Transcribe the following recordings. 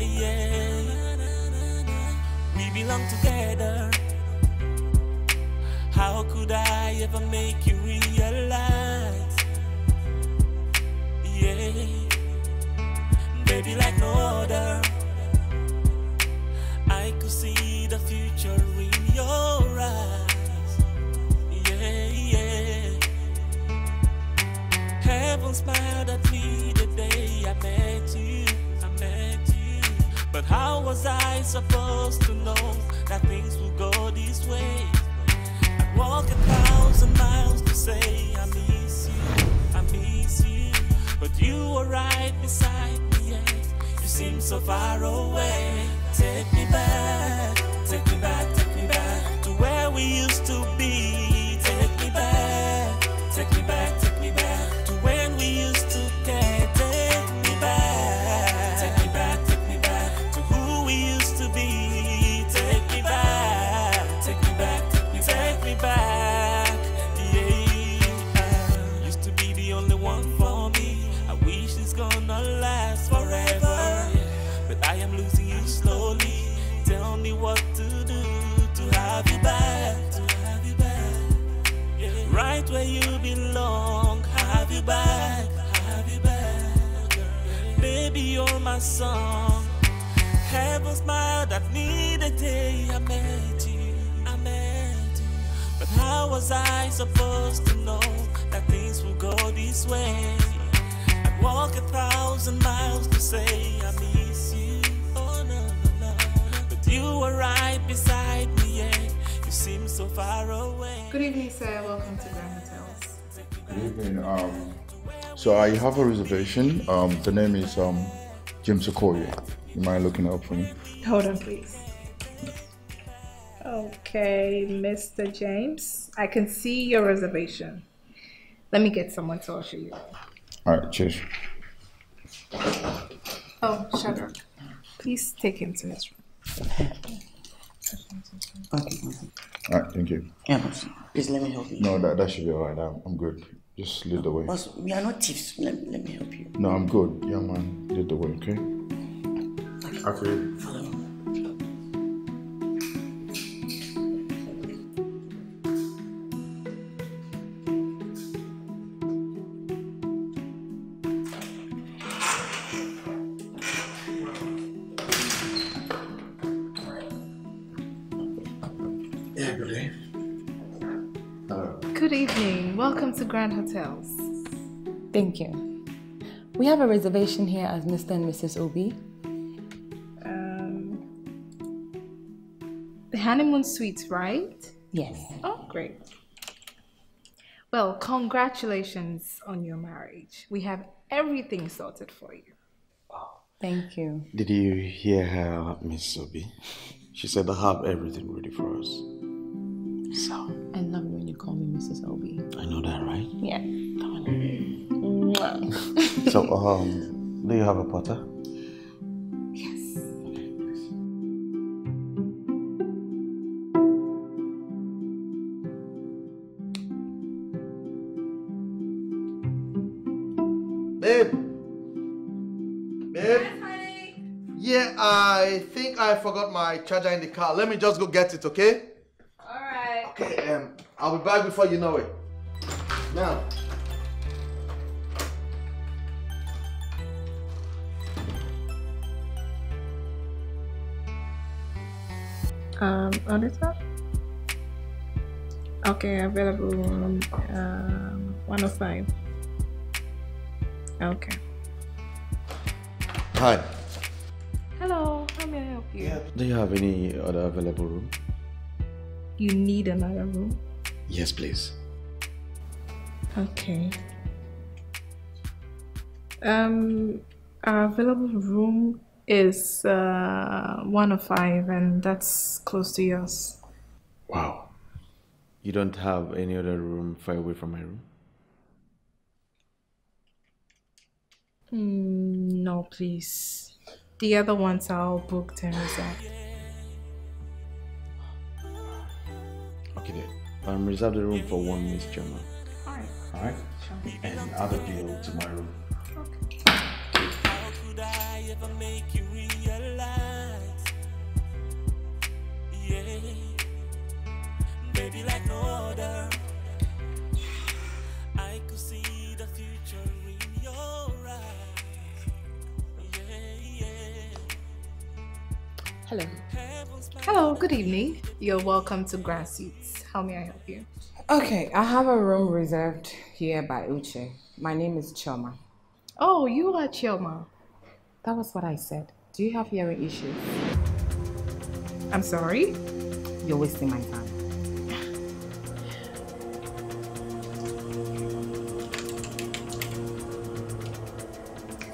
yeah, yeah. We belong together. How could I ever make you realize? Yeah, baby, like no other. I could see the future in your eyes. Yeah, yeah. Heaven smiled at me the day I met you. But how was I supposed to know that things would go this way? I'd walk 1,000 miles to say I miss you, I miss you. But you were right beside me, yet you seem so far away. Take me back, take me back, take me back to where we used to be. Take me back, take me back, take me back to when we used to care. Take me back, take me back, take me back to who we used to be. Take me back, take me back, take me back, take me back. Yeah, I used to be the only one for me. I wish it's gonna last forever. I am losing you slowly. Tell me what to do to have you back, to have you back. Yeah. Right where you belong. Have you back, have you back. Yeah. Baby, you're my song. Heaven smiled at me the day I met you, I met you. But how was I supposed to know that things would go this way? I'd walk 1,000 miles to say I miss you. You were right beside me, yeah. You seem so far away. Good evening, sir. Welcome to Grand Hotels. Good evening. So I have a reservation. The name is Jim Sequoia. You mind looking up for me? Hold on, please. Okay, Mr. James. I can see your reservation. Let me get someone to usher you. All right, cheers. Oh, Shadrach. Please take him to his room. Okay. All right, thank you. Yeah, please let me help you. No, that should be all right. I'm good. Just lead the way. Also, we are not thieves. Let me help you. No, I'm good. Young man, lead the way, okay? Okay. Follow me. Welcome to Grand Hotels. Thank you. We have a reservation here as Mr. and Mrs. Obi. The honeymoon suites, right? Yes. Oh, great. Well, congratulations on your marriage. We have everything sorted for you. Wow. Thank you. Did you hear her, Mrs. Obi? She said I have everything ready for us. So I love when you call me Mrs. Obi. I know that, right? Yeah. So, do you have a potter? Yes. Babe. Babe. Hi, honey. Yeah, I think I forgot my charger in the car. Let me just go get it, okay? Okay, I'll be back before you know it. Now. On it up? Okay, available 105. Okay. Hi. Hello, how may I help you? Yeah. Do you have any other available room? You need another room? Yes, please. Okay. Our available room is 105, and that's close to yours. Wow. You don't have any other room far away from my room? No, please. The other ones are all booked and reserved. Okay, reserve the room for one Miss Gemma. Alright. Alright? Sure. And the other bill to my room. Okay. How could I ever make you realize? yeah. Baby, like no other, I could see the future in your eyes, yeah, yeah. Hello. Hello, good evening. You're welcome to Grand Suites. How may I help you? Okay, I have a room reserved here by Uche. My name is Chioma. Oh, you are Chioma. That was what I said. Do you have hearing issues? I'm sorry? You're wasting my time.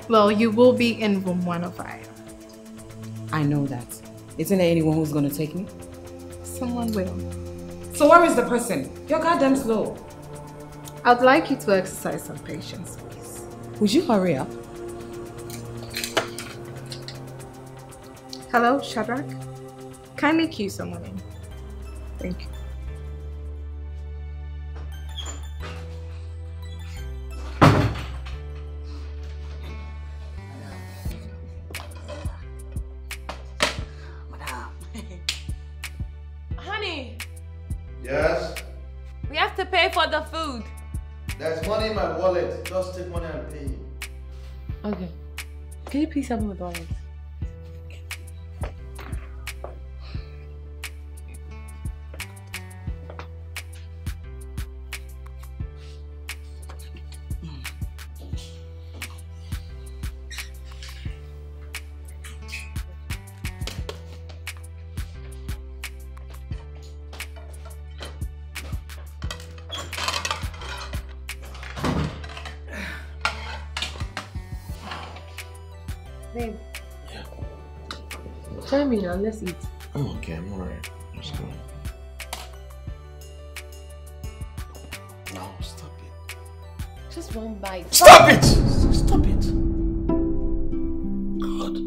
Well, you will be in room 105. I know that. Isn't there anyone who's going to take me? Someone will. So where is the person? You're goddamn slow. I'd like you to exercise some patience, please. Would you hurry up? Hello, Shadrach? Kindly cue someone in. Thank you. Honey! Yes? We have to pay for the food. There's money in my wallet. Just take money and pay. Okay. Can you please help me with the wallet? Tell me now, let's eat. I'm okay, I'm alright. Let's go. No, stop it. Just one bite. Stop it! Stop it! God.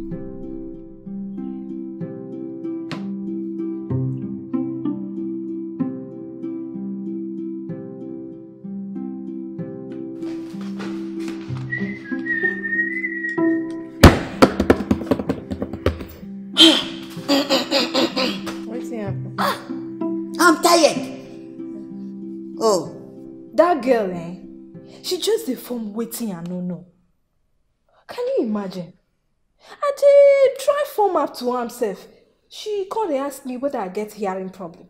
Girl, eh? She just dey form waiting and no. Can you imagine? I did try form up to herself. She called and asked me whether I get hearing problem.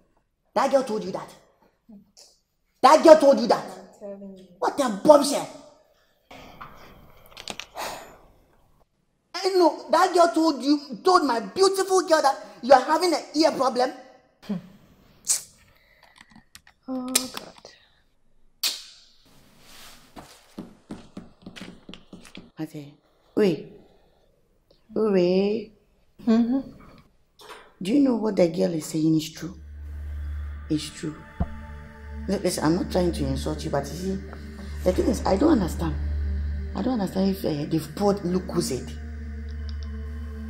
That girl told you that? That girl told you that? I'm telling you. What a bombshell! I know that girl told my beautiful girl that you are having an ear problem. Oh God. Wait. Wait. Do you know what that girl is saying is true? It's true. Listen, I'm not trying to insult you, but you see, the thing is, I don't understand. I don't understand if they've poured Lucozade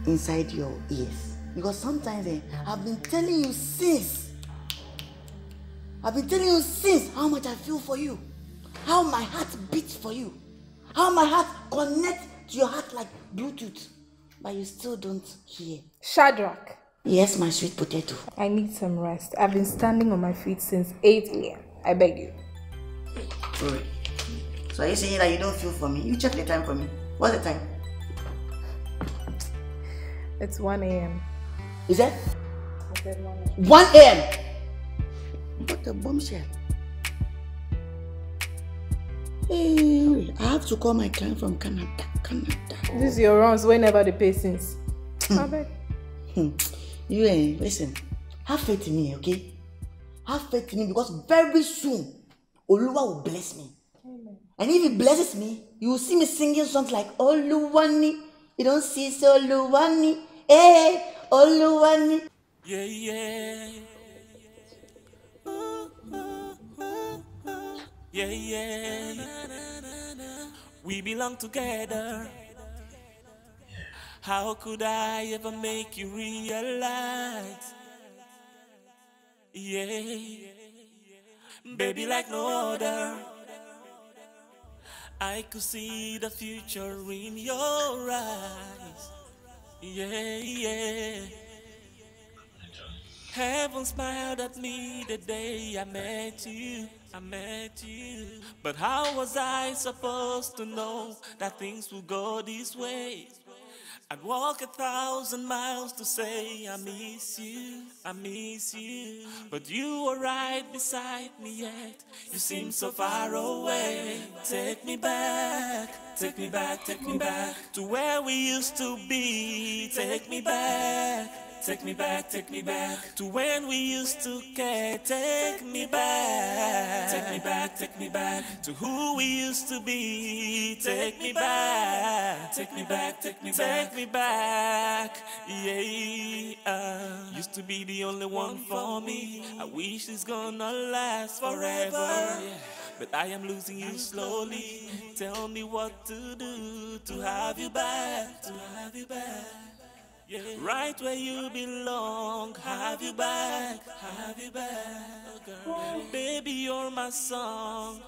inside your ears. Because sometimes I've been telling you since how much I feel for you, how my heart beats for you. How my heart connects to your heart like Bluetooth, but you still don't hear. Shadrach. Yes, my sweet potato. I need some rest. I've been standing on my feet since 8 a.m. I beg you. Sorry. So are you saying that you don't feel for me? You check the time for me. What's the time? It's 1 a.m. Is that? I said 1 a.m. What a bombshell. Hey, I have to call my client from Canada. Oh. This is your runs whenever they pay since. You listen, have faith in me, okay? Have faith in me because very soon, Oluwa will bless me. Amen. And if he blesses me, you will see me singing songs like Oluwani. You don't see so Oluwani. Hey, Oluwani. Yeah, yeah. Yeah, yeah, we belong together. Yeah. How could I ever make you realize? Yeah, baby, like no other, I could see the future in your eyes. Yeah, yeah. Heaven smiled at me the day I met you. But how was I supposed to know that things would go this way? I'd walk 1,000 miles to say I miss you. But you were right beside me yet, you seem so far away. Take me back to where we used to be. Take me back to when we used to care. Take me back to who we used to be. Take me back. Yeah, used to be the only one for me. I wish it's gonna last forever. Yeah. But I am losing you slowly. Tell me what to do to have you back. Right where you belong, have you back. Oh, baby, you're my song.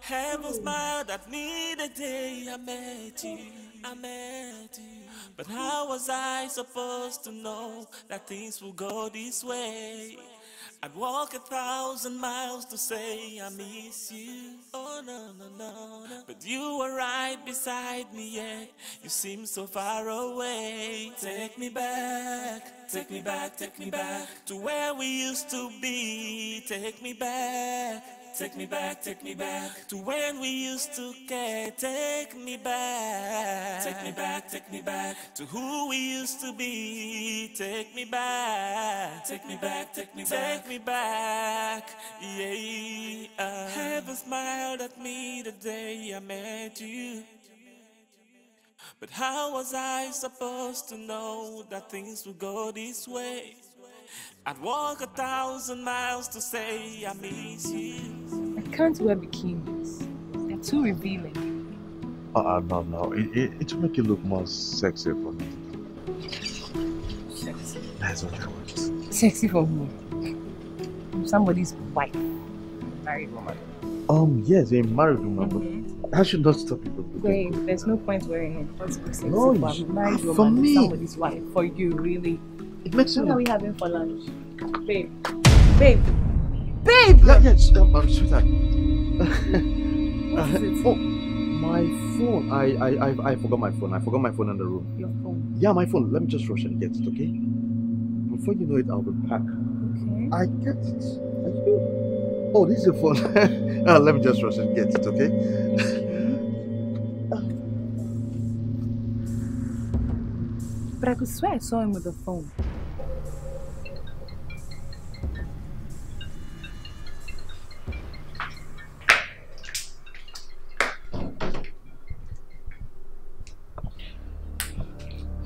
Heaven smiled at me the day I met you. But how was I supposed to know that things would go this way? I'd walk 1,000 miles to say I miss you. Oh no. But you were right beside me, yeah. You seem so far away. Take me back to where we used to be. Take me back to when we used to care. Take me back to who we used to be. Take me back. Yeah. Heaven smiled at me the day I met you. But how was I supposed to know that things would go this way? I'd walk 1,000 miles to say I miss you. I can't wear bikinis. They're too revealing. No. It will make you look more sexy for me. Sexy? That's what I want. Sexy for who? I'm somebody's wife. Married woman. Yes, a married woman, but that should not stop people. Wait, there's no point wearing it. What's sexy for a married woman? For me. Somebody's wife. For you, really. It makes sense. What are we having for lunch? Babe! Yes, sweetheart. What is it? Oh, my phone. I forgot my phone. I forgot my phone in the room. Your phone? Yeah, my phone. Let me just rush and get it, okay? Before you know it, I'll be back. Okay. I get it. Oh, this is the phone. Let me just rush and get it, okay? But I could swear I saw him with the phone.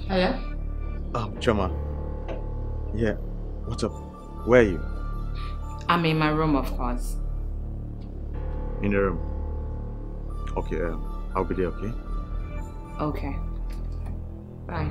Hello? Oh, Choma. Yeah, what's up? Where are you? I'm in my room, of course. In the room? Okay, I'll be there, okay? Okay. Bye.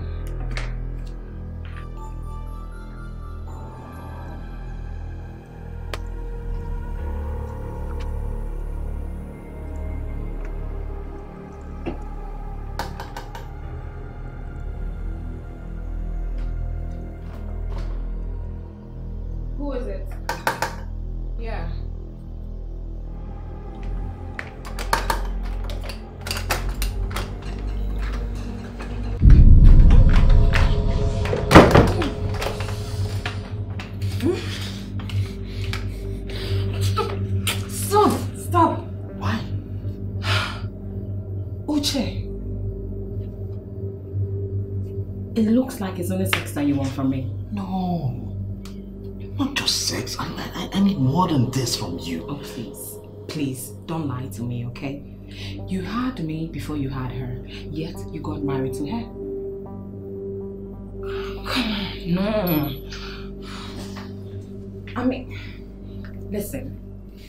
Like it's only sex that you want from me. No, not just sex. I need more than this from you. Oh, please don't lie to me, okay? You had me before you had her, yet you got married to her. Come on, no. I mean, listen,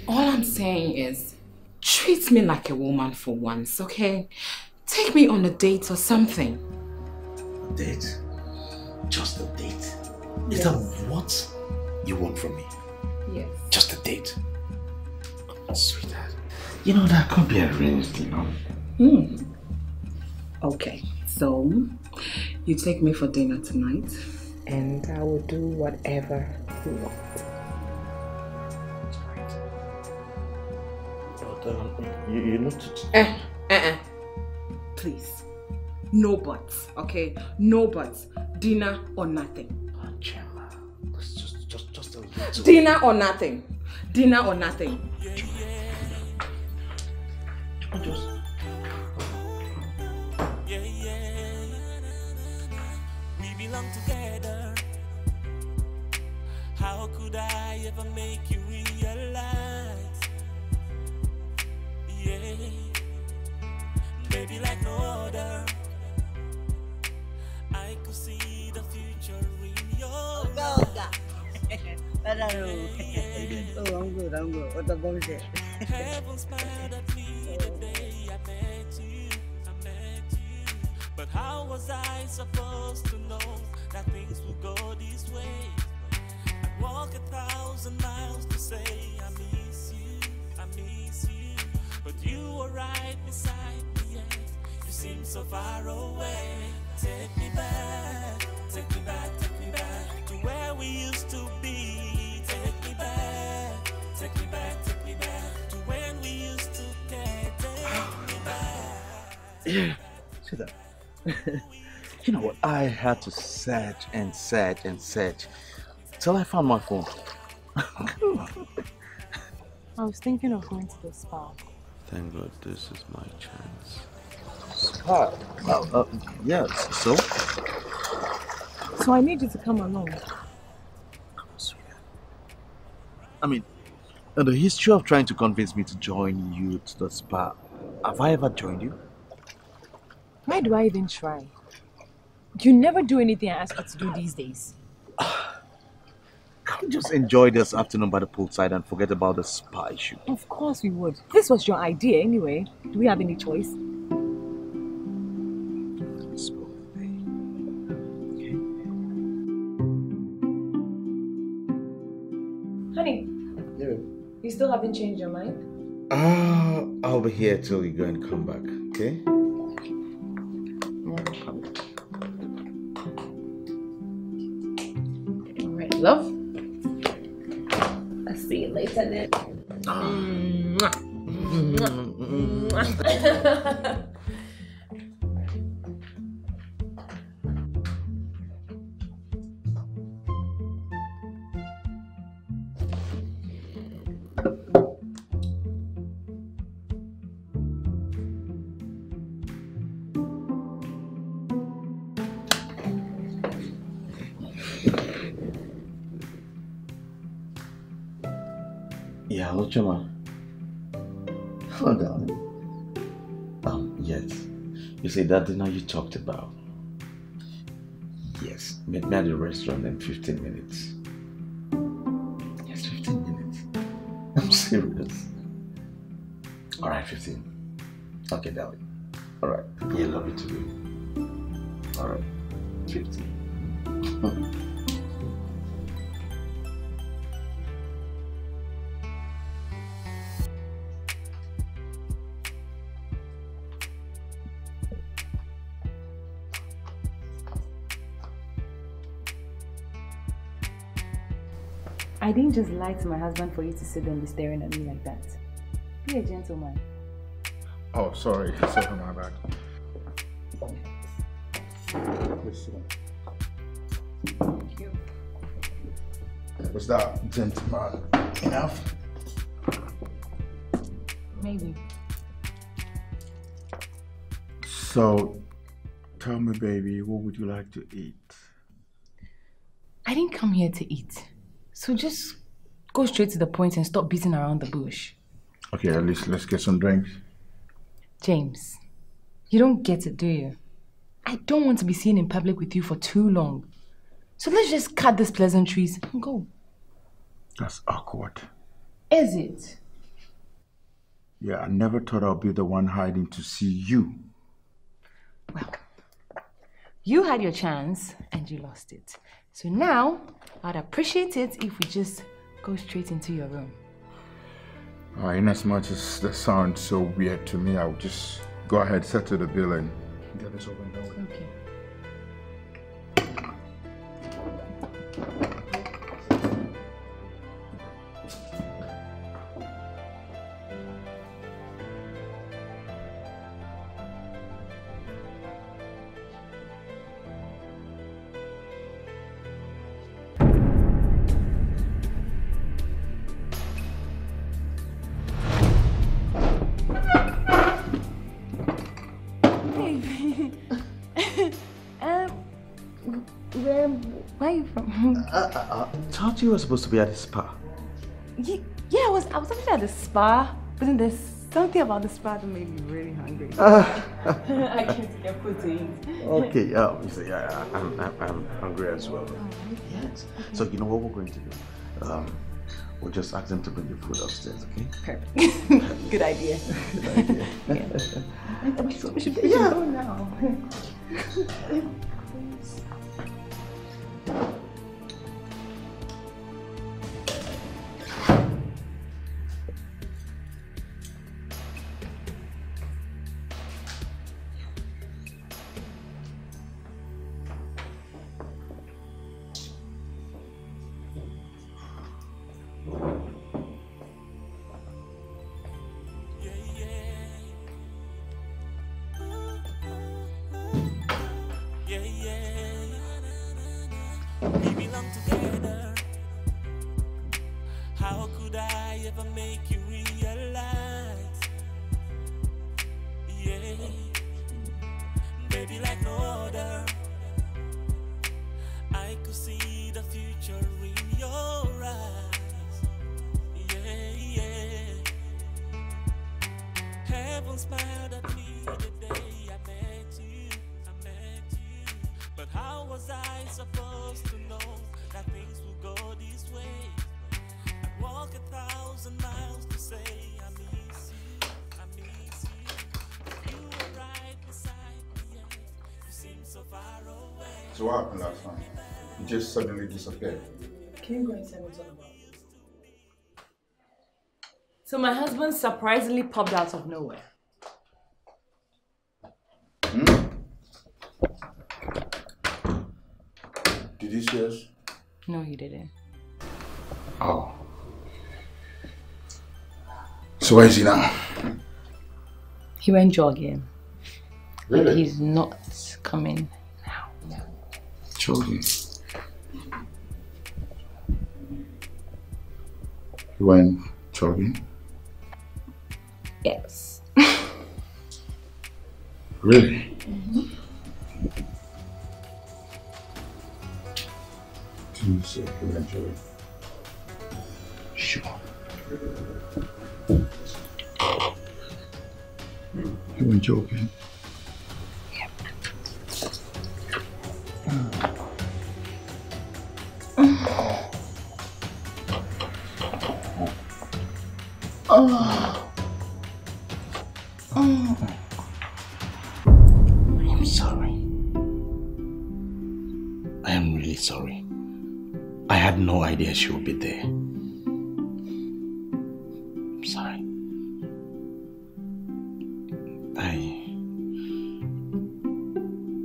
all I'm saying is treat me like a woman for once, okay? Take me on a date or something. A date? Just a date. Yes. Is that what you want from me? Yes. Just a date. Oh, sweetheart. You know, that could be arranged, you know. Okay, so you take me for dinner tonight and I will do whatever not. But you not. Please, no buts, okay? No buts. Dinner or nothing. Gemma, let's just a little. Dinner or nothing. Dinner or nothing. Just. We belong together. How could I ever make you realize? Yeah, baby, like no other. I could see the future in your eyes. Oh, I'm good, I'm good. What the bullshit? Heaven smiled at me the day I met you. But how was I supposed to know that things would go this way? I'd walk 1,000 miles to say I miss you, I miss you. But you were right beside me, yet you seem so far away. Take me back, take me back, take me back to where we used to be. Take me back, take me back, take me back to when we used to get. Take me back. Yeah, see that. You know what? I had to search and search and search till I found my phone. I was thinking of going to the spa. Thank God, this is my chance. Spa? Oh, yeah. So I need you to come along. I mean, in the history of trying to convince me to join you to the spa, have I ever joined you? Why do I even try? You never do anything I ask you to do these days. Can't we just enjoy this afternoon by the poolside and forget about the spa issue? Of course we would. This was your idea anyway. Do we have any choice? Honey, yeah. You still haven't changed your mind? I'll be here till you go and come back, okay? Alright, love. I'll see you later then. Chima. Hello, darling. Yes. You see that dinner you talked about? Yes. Meet me at the restaurant in 15 minutes. Yes, 15 minutes. I'm serious. Alright, 15. Okay, darling. Alright. Yeah, love you too. Alright. 15. I didn't just lie to my husband for you to sit there and be staring at me like that. Be a gentleman. Oh, sorry. Sorry, my bad. Please sit down. Thank you. Was that gentleman enough? Maybe. So, tell me, baby, what would you like to eat? I didn't come here to eat. So just go straight to the point and stop beating around the bush. Okay, at least let's get some drinks. James, you don't get it, do you? I don't want to be seen in public with you for too long. So let's just cut these pleasantries and go. That's awkward. Is it? Yeah, I never thought I'd be the one hiding to see you. Well, you had your chance and you lost it. So now, I'd appreciate it if we just go straight into your room. In as much as that sounds so weird to me, I'll just go ahead, settle the bill and get this over and done with. Okay. Baby. Where are you from? Thought you were supposed to be at the spa. Yeah, I was actually at the spa, but then there's something about the spa that made me really hungry. I came to get food to eat. Okay, you see, I'm hungry as well. Yes. So you know what we're going to do? We'll just ask them to bring the food upstairs, okay? Perfect. Good idea. Good idea. Yeah. We should go now. So what happened last time? It just suddenly disappeared. Can you go and tell me something about it? So my husband surprisingly popped out of nowhere. Did he see us? No, he didn't. Oh. So where is he now? He went jogging. Really? But he's not coming. Jogging. You went jogging? Yes. Really? Mm-hmm. You said you went jogging? Sure. You went jogging? She will be there. I'm sorry.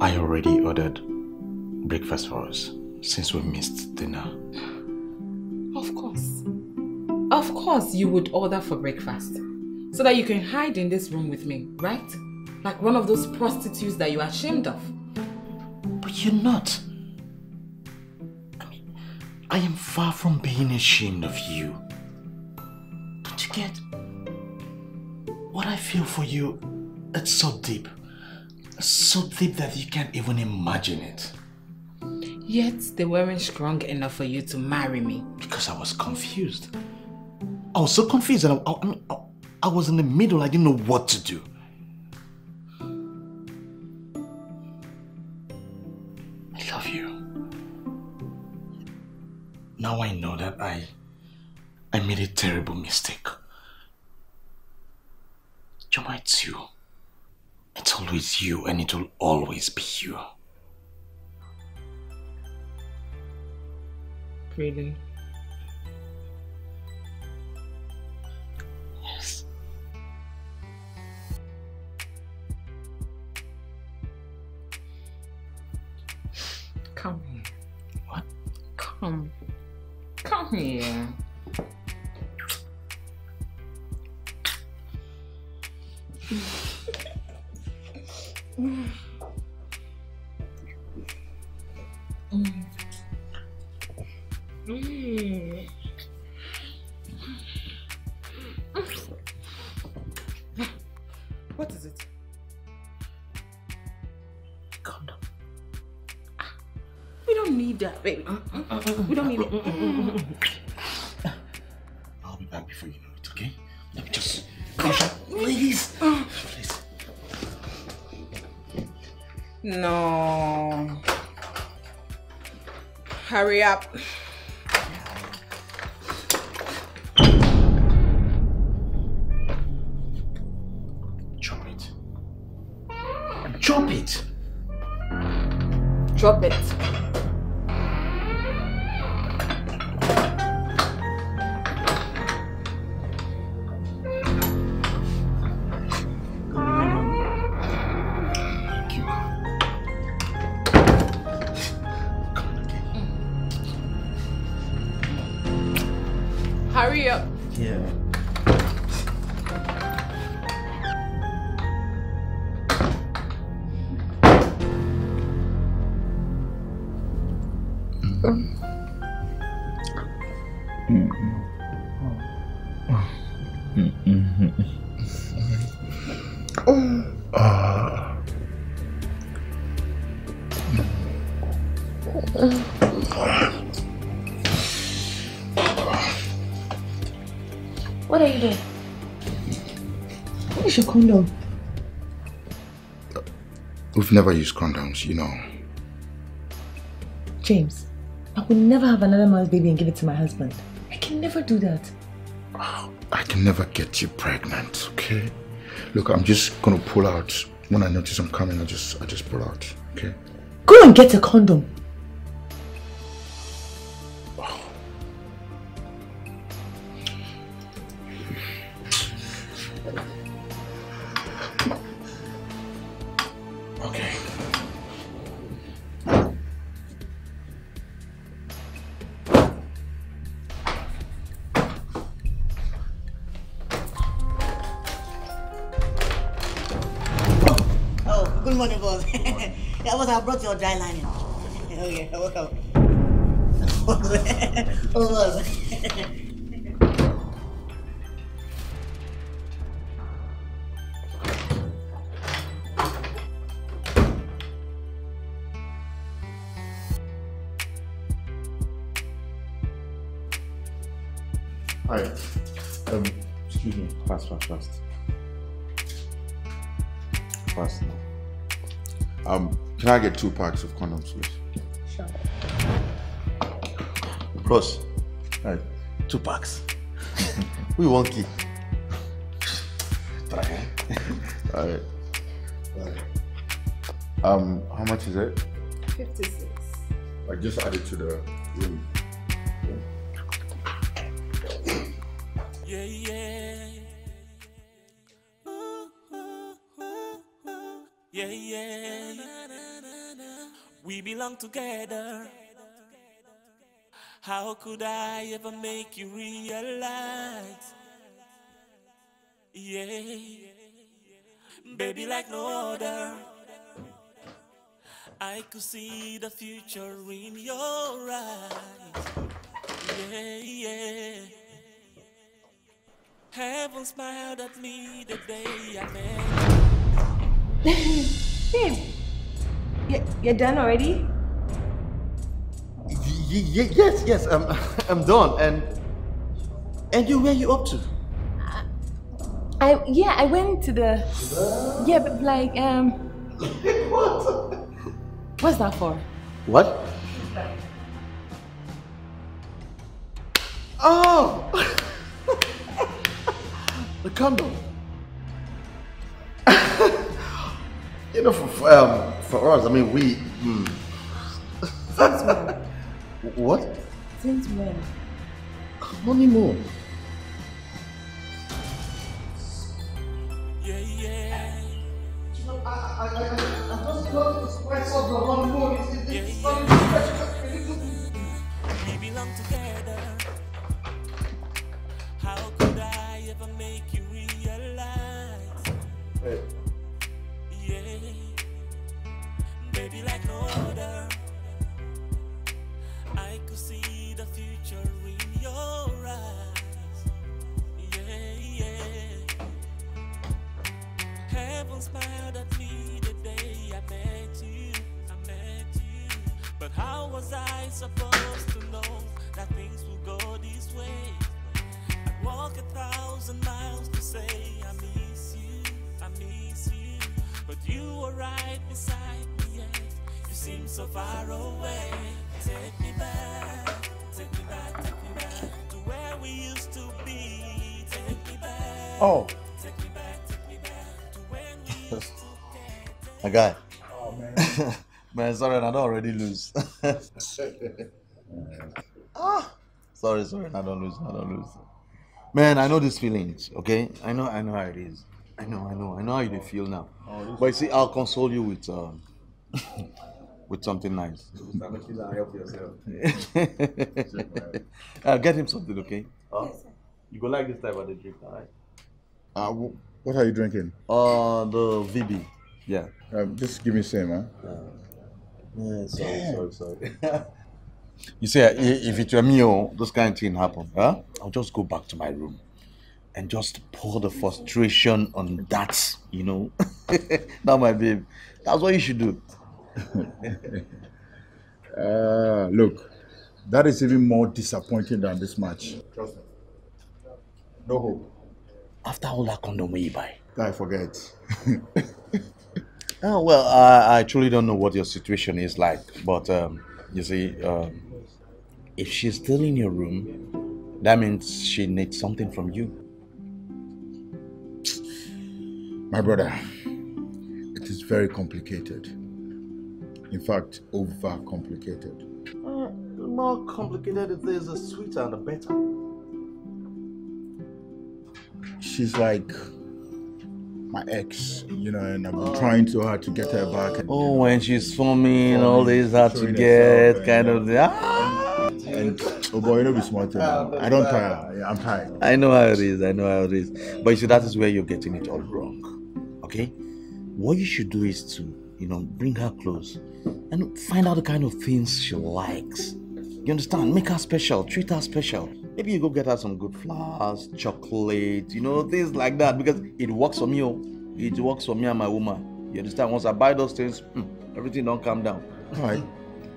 I already ordered breakfast for us since we missed dinner. Of course. Of course you would order for breakfast so that you can hide in this room with me, right? Like one of those prostitutes that you are ashamed of. But you're not. I am far from being ashamed of you. Don't you get? What I feel for you, it's so deep. It's so deep that you can't even imagine it. Yet they weren't strong enough for you to marry me. Because I was confused. I was so confused and I was in the middle. I didn't know what to do. Now I know that I made a terrible mistake. You might too. It's always you and it will always be you. Really? Yes. Come here. What? Come. Come here. What is it? condom. We don't need that, baby. We don't need it. I'll be back before you know it, okay? Let me just... Ladies! Please. No. Hurry up. Drop it. Drop it. Drop it. Hurry up. Yeah. What are you doing? Where's your condom? We've never used condoms, you know. James, I would never have another man's baby and give it to my husband. I can never do that. Oh, I can never get you pregnant, okay? Look, I'm just gonna pull out. When I notice I'm coming, I just pull out, okay? Go and get a condom. I brought your dry lining. Okay, welcome. Hi. Excuse me. Fast now. Can I get 2 packs of condoms, please? Sure. Ross, right, 2 packs. We won't keep. Try. All right. How much is it? 56. I just added to the room. Yeah, yeah. Yeah, yeah. We belong together. How could I ever make you realize? Yeah, baby, like no other. I could see the future in your eyes. Yeah, yeah. Heaven smiled at me the day I met you. Babe. You're done already? Yes, I'm done. And you, where you up to? I went to the... Yeah, but like, What? What's that for? What? Oh! The condom. You know, for us, I mean, we... Since when? What? Since when? How many more? Yeah, yeah. You know, I just love the spread of the one more. It's funny. We belong together. How could I ever make you realize? Hey. Yeah. Baby, like no other, I could see the future in your eyes. Yeah, yeah. Heaven smiled at me the day I met you. But how was I supposed to know that things will go this way? I'd walk 1,000 miles to say I miss you, but you were right beside me, yet you seem so far away. Take me back, take me back, take me back to where we used to be. Take me back, oh, take me back to when we used to get. My guy. Oh man. Man, sorry, I don't already lose. Ah, sorry, sorry, I don't lose, I don't lose. Man, I know these feelings, okay? I know how it is. I know how you feel now. But you see, I'll console you with with something nice. Help yourself. Get him something, okay? Yes, sir. You go like this type of the drink, all right? What are you drinking? The VB. Yeah. Just give me same, huh? Yeah, sorry. You see, if it were me, this kind of thing happened, huh? I'll just go back to my room and just pour the frustration on that, you know. Now, my babe, that's what you should do. Look, that is even more disappointing than this match. Trust me. No hope. After all that condom we buy. I forget. Oh, well, I truly don't know what your situation is like, but you see, if she's still in your room, that means she needs something from you. My brother, it is very complicated. In fact, overcomplicated. The more complicated it is, the sweeter and the better. She's like my ex, you know, and I've been trying so hard to get her back. And, oh, when she's forming and all these hard to get, kind of the, and, oh boy, you know, be smarter now. I don't tire. Yeah, I'm tired. I know how it is. I know how it is. But you see, that is where you're getting it all wrong. Okay? What you should do is to, you know, bring her close and find out the kind of things she likes. You understand? Make her special. Treat her special. Maybe you go get her some good flowers, chocolate, you know, things like that. Because it works for me, oh. It works for me and my woman. You understand? Once I buy those things, everything don't calm down. All right.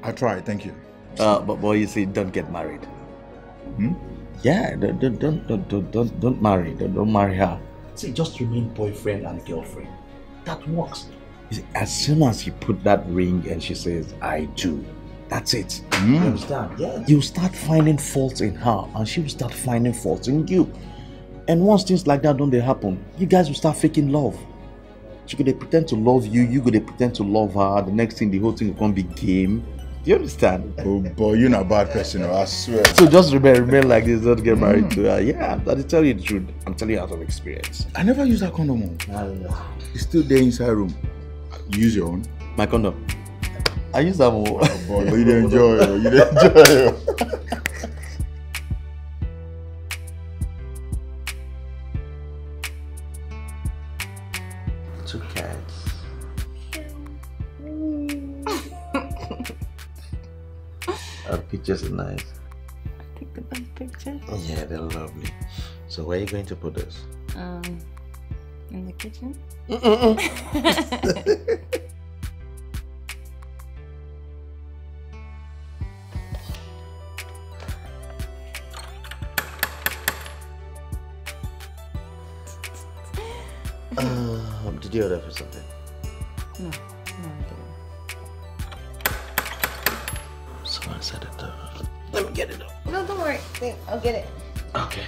I try. Thank you. But you see, don't get married. Hmm? Yeah, don't marry. Don't marry her. See, just remain boyfriend and girlfriend. That works. You see, as soon as you put that ring and she says, I do. That's it. You understand? Yes. You start finding faults in her and she will start finding faults in you. And once things like that don't happen, you guys will start faking love. She could pretend to love you, you could pretend to love her. The next thing, the whole thing will come be game. Do you understand? Oh boy, you're not a bad person, I swear. So just remain like this, don't get married to her. Yeah, I'll tell you the truth. I'm telling you out of experience. I never used that condom. No. It's still there inside room. You use your own? My condom. I use that more. Oh boy, you didn't enjoy it. You didn't enjoy it. Two cats. Our pictures are nice. I take the best pictures. Yeah, they're lovely. So where are you going to put this? In the kitchen. Did you order for something? No, I didn't. Someone said it though. Let me get it up. No, don't worry. Wait, I'll get it. Okay.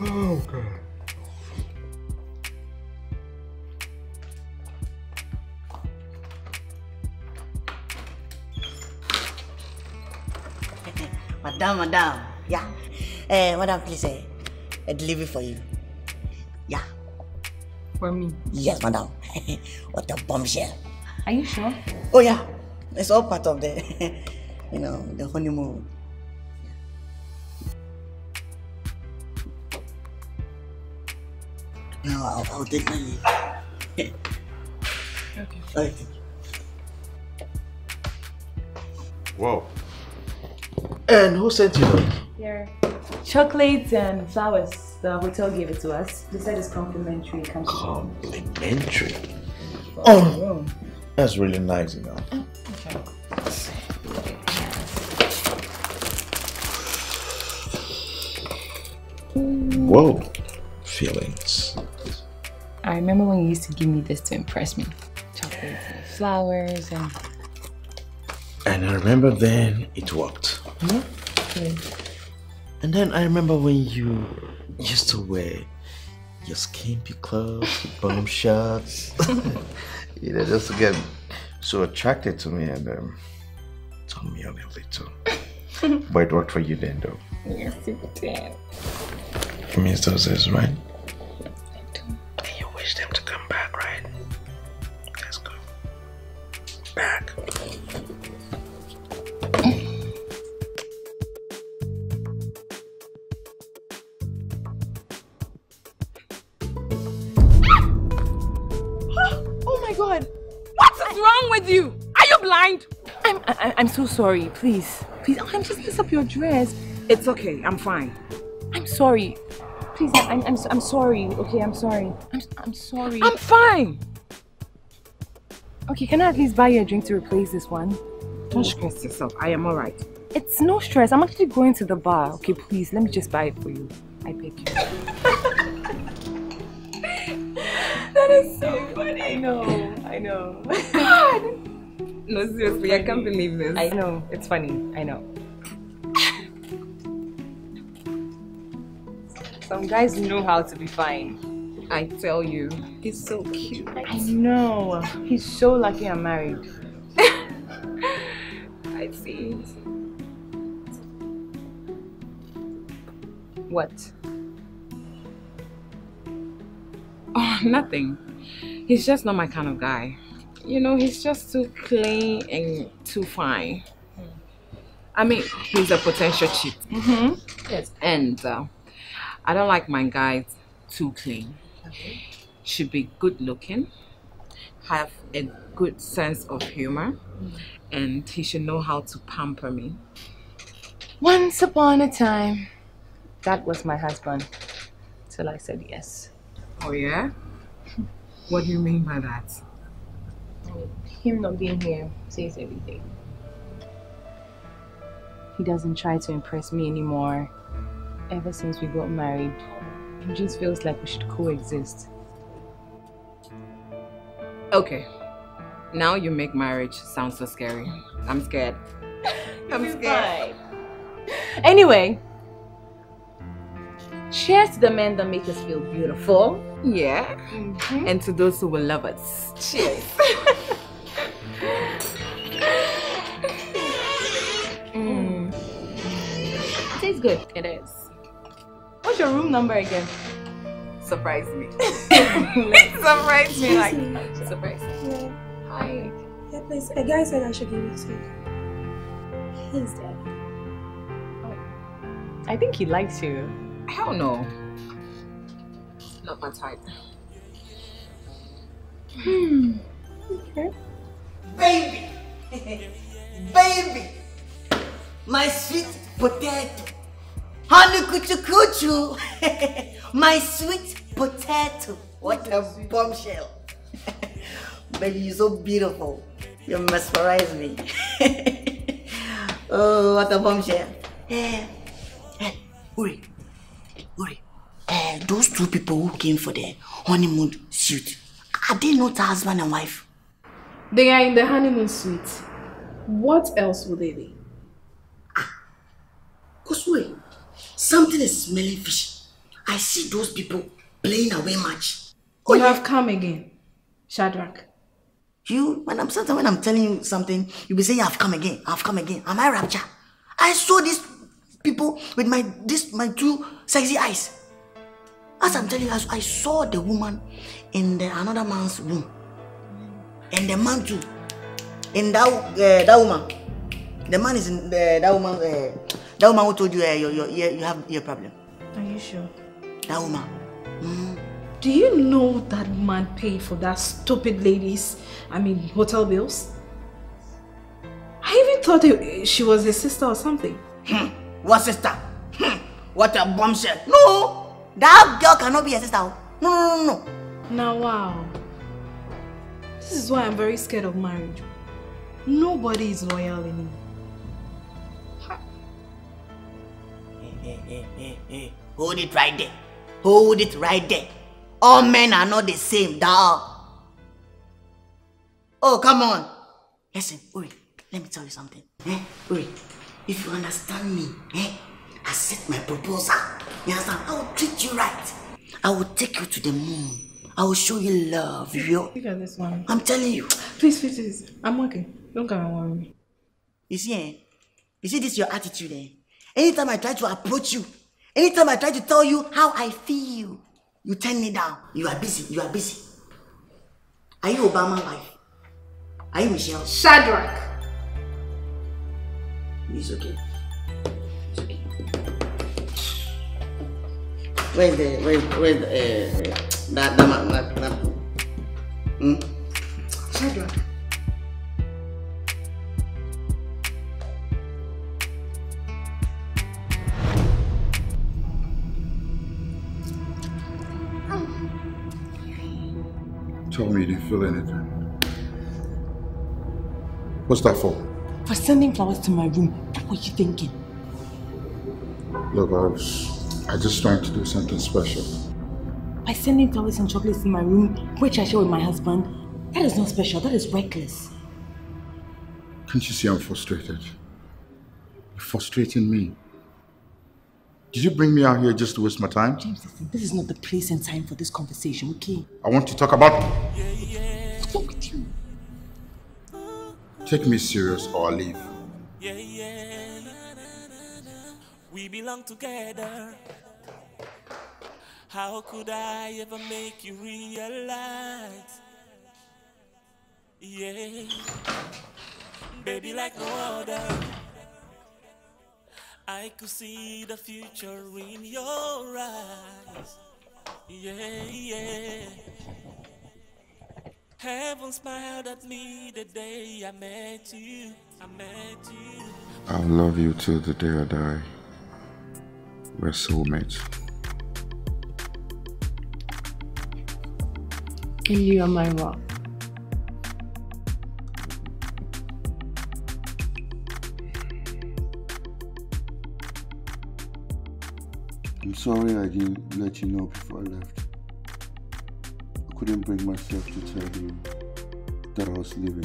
Oh, God. Madam. Yeah. Madam, please, I deliver for you. Yeah. For me? Yes, madam. What a bombshell. Are you sure? Oh, yeah. It's all part of the, you know, the honeymoon. Now I'll take my leave. Okay. Okay. Wow. And who sent you those? Yeah. Chocolates and flowers. The hotel gave it to us. They said it's complimentary. Complimentary? Oh, That's really nice, you know. Oh, okay. Whoa, feelings. I remember when you used to give me this to impress me. Chocolate and flowers and... I remember then it worked. Mm-hmm. Yeah. And then I remember when you used to wear your skimpy clothes, bum shots. You know, just to get so attracted to me and turn me on a little. But it worked for you then, though. Yes, it did. You miss those days, right? I do. And you wish them to come back, right? Let's go. Back. You? Are you blind? I'm so sorry. Please, please. I'm just messing up your dress. It's okay. I'm fine. I'm sorry. Please, I'm sorry. Okay, I'm sorry. I'm sorry. I'm fine. Okay, can I at least buy you a drink to replace this one? Don't stress yourself. I am all right. It's no stress. I'm actually going to the bar. Okay, please. Let me just buy it for you. I beg you. That is so funny. I know. I know. God. No, seriously, I can't believe this. I know. It's funny. I know. Some guys know how to be fine. I tell you. He's so cute. I know. He's so lucky I'm married. I see. What? Oh, nothing. He's just not my kind of guy. You know, he's just too clean and too fine. I mean, he's a potential cheat. Mm-hmm. Yes. And I don't like my guys too clean. Okay. Should be good looking, have a good sense of humor, and he should know how to pamper me. Once upon a time, that was my husband, till I said yes. Oh, yeah? What do you mean by that? Him not being here says everything. He doesn't try to impress me anymore. Ever since we got married, it just feels like we should coexist. Okay. Now you make marriage sound so scary. I'm scared. I'm scared. Anyway. Cheers to the men that make us feel beautiful. Yeah. Mm-hmm. And to those who will love us. Cheers. Tastes good. It is. What's your room number again? Surprise me. Surprise me. Like, surprise me. Yeah. Hi. Yeah, please. A guy said I should give you to you. He's dead. Oh. I think he likes you. I don't know. Not my type. Okay. Baby! Baby! My sweet potato! Honey kuchu kuchu! My sweet potato! What a bombshell! Baby, you're so beautiful. You mesmerize me. Oh, what a bombshell. Hurry. Hurry. Those two people who came for the honeymoon suite, are they not husband and wife? They are in the honeymoon suite. What else would they be? Kosue, something is smelling fishy. I see those people playing away much. You have come again, Shadrach. You, when I'm telling you something, you'll be saying, I've come again, I've come again. Am I rapture? I saw these people with my two sexy eyes. As I'm telling you, I saw the woman in another man's room. And the man too. And that woman. The man is in that woman. That woman who told you you have your problem. Are you sure? That woman. Mm. Do you know that man paid for that stupid lady's, hotel bills? I even thought she was his sister or something. What sister? What a bombshell. No! That girl cannot be a sister. No, no, no, no. Now, wow. This is why I'm very scared of marriage. Nobody is loyal anymore. Hey. Hold it right there. Hold it right there. All men are not the same, dog. Oh, come on. Listen, Uri, let me tell you something. Eh? Uri, if you understand me, accept my proposal. You understand? I will treat you right. I will take you to the moon. I will show you love, yo. Look at this one. I'm telling you. Please. I'm working. Don't come and worry me. You see, eh? You see, this is your attitude, eh? Anytime I try to approach you, anytime I try to tell you how I feel, you turn me down. You are busy. Are you Obama's wife? Are you Michelle? Shadrach! It's okay. Where's the Shadrach. Tell me, do you feel anything? What's that for? For sending flowers to my room. What were you thinking? Look, I was just trying to do something special. By sending flowers and chocolates in my room, which I share with my husband, that is not special, that is reckless. Can't you see I'm frustrated? You're frustrating me. Did you bring me out here just to waste my time? James, listen, this is not the place and time for this conversation, okay? I want to talk about... What's wrong with you? Take me serious or leave. We belong together. How could I ever make you realize? Yeah. Baby, like no other. I could see the future in your eyes. Yeah. Heaven smiled at me the day I met you. I'll love you till the day I die. We're soulmates. And you are my rock. I'm sorry I didn't let you know before I left. I couldn't bring myself to tell you that I was leaving.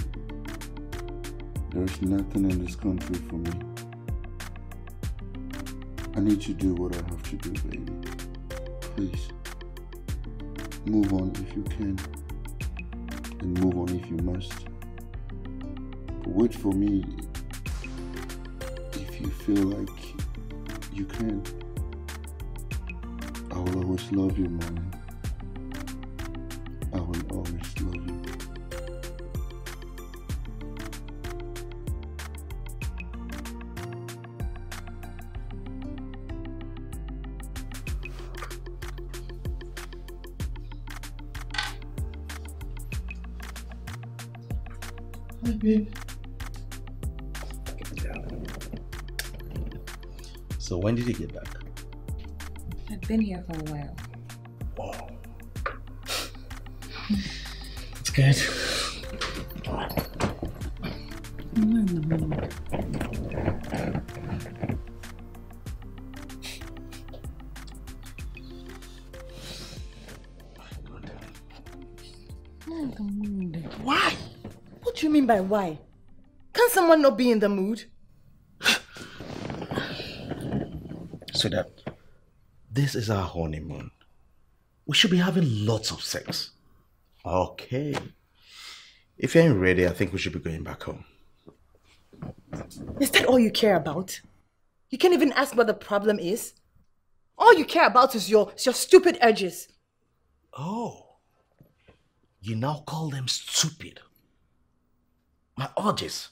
There is nothing in this country for me. I need to do what I have to do, baby. Please, move on if you can, and move on if you must. But wait for me if you feel like you can. I will always love you, Mommy. I will always love you. Hi, babe. So when did you get back? I've been here for a while. Wow. It's good. Why? What do you mean by why? Can someone not be in the mood? So that this is our honeymoon. We should be having lots of sex. Okay. If you ain't ready, I think we should be going back home. Is that all you care about? You can't even ask what the problem is? All you care about is your stupid urges. Oh. You now call them stupid. My urges.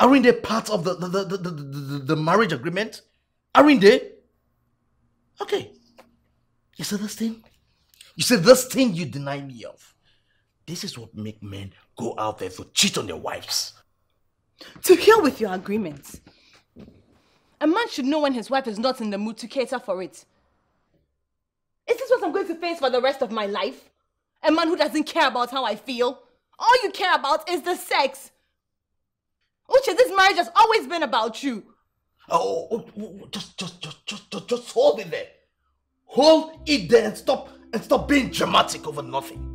Aren't they part of the marriage agreement? Aren't they? Okay. You see this thing? You see this thing you deny me of? This is what makes men go out there to cheat on their wives. To hell with your agreements. A man should know when his wife is not in the mood to cater for it. Is this what I'm going to face for the rest of my life? A man who doesn't care about how I feel? All you care about is the sex. Uche, this marriage has always been about you. Oh, just hold it there. Hold it there and stop being dramatic over nothing.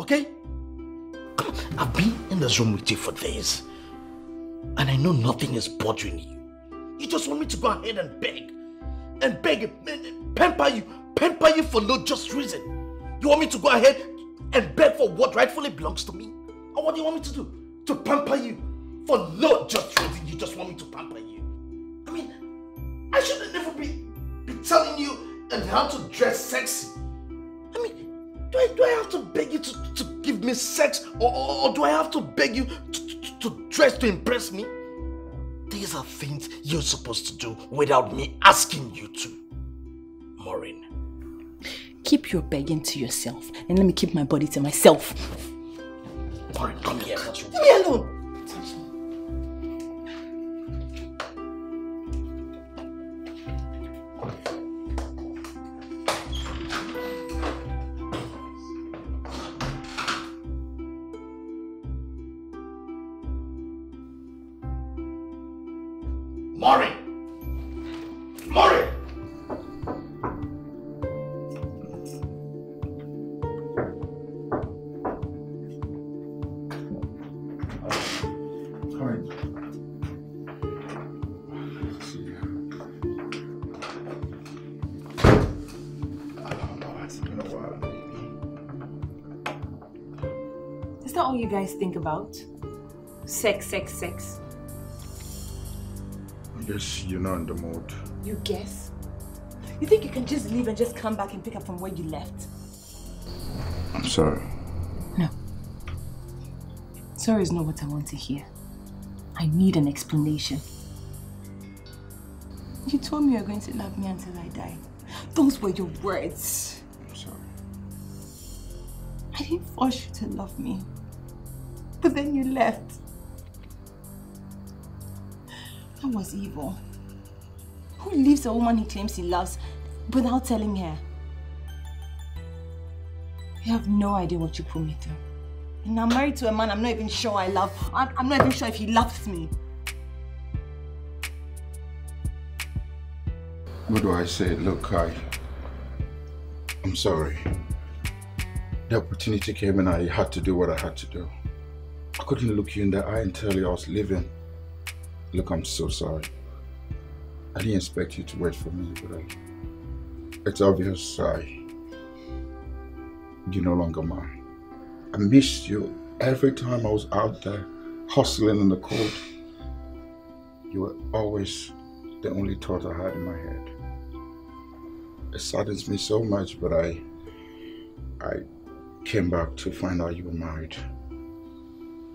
Okay? Come on, I've been in this room with you for days. And I know nothing is bothering you. You just want me to go ahead and beg. And beg, pamper you for no just reason. You want me to go ahead and beg for what rightfully belongs to me? And what do you want me to do? To pamper you for no just reason. You just want me to pamper you. I mean, I shouldn't ever be telling you and how to dress sexy. I mean, do I have to beg you to give me sex? Or do I have to beg you to dress to impress me? These are things you're supposed to do without me asking you to. Maureen. Keep your begging to yourself and let me keep my body to myself. Maureen, come here. Leave me alone. Think about sex. I guess you're not in the mood. You guess? You think you can just leave and just come back and pick up from where you left? I'm sorry. No. Sorry is not what I want to hear. I need an explanation. You told me you were going to love me until I die. Those were your words. I'm sorry. I didn't force you to love me. But then you left. That was evil. Who leaves a woman he claims he loves without telling her? You have no idea what you put me through. And I'm married to a man I'm not even sure I love. I'm not even sure if he loves me. What do I say? Look, I'm sorry. The opportunity came and I had to do what I had to do. I couldn't look you in the eye and tell you I was leaving. Look, I'm so sorry. I didn't expect you to wait for me, but it's obvious you're no longer mine. I missed you every time I was out there hustling in the cold. You were always the only thought I had in my head. It saddens me so much, but I came back to find out you were married.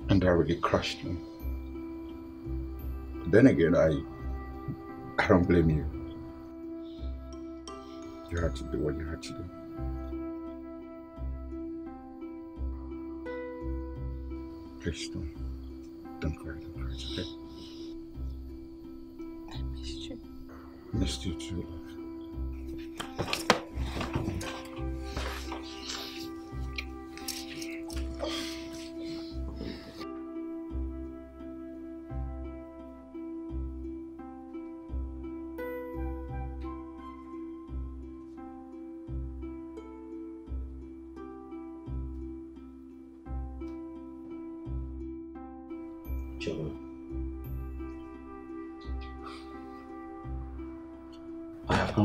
And I really crushed me. Then again, I don't blame you. You had to do what you had to do. Please don't cry, okay? I missed you. Missed you too, love.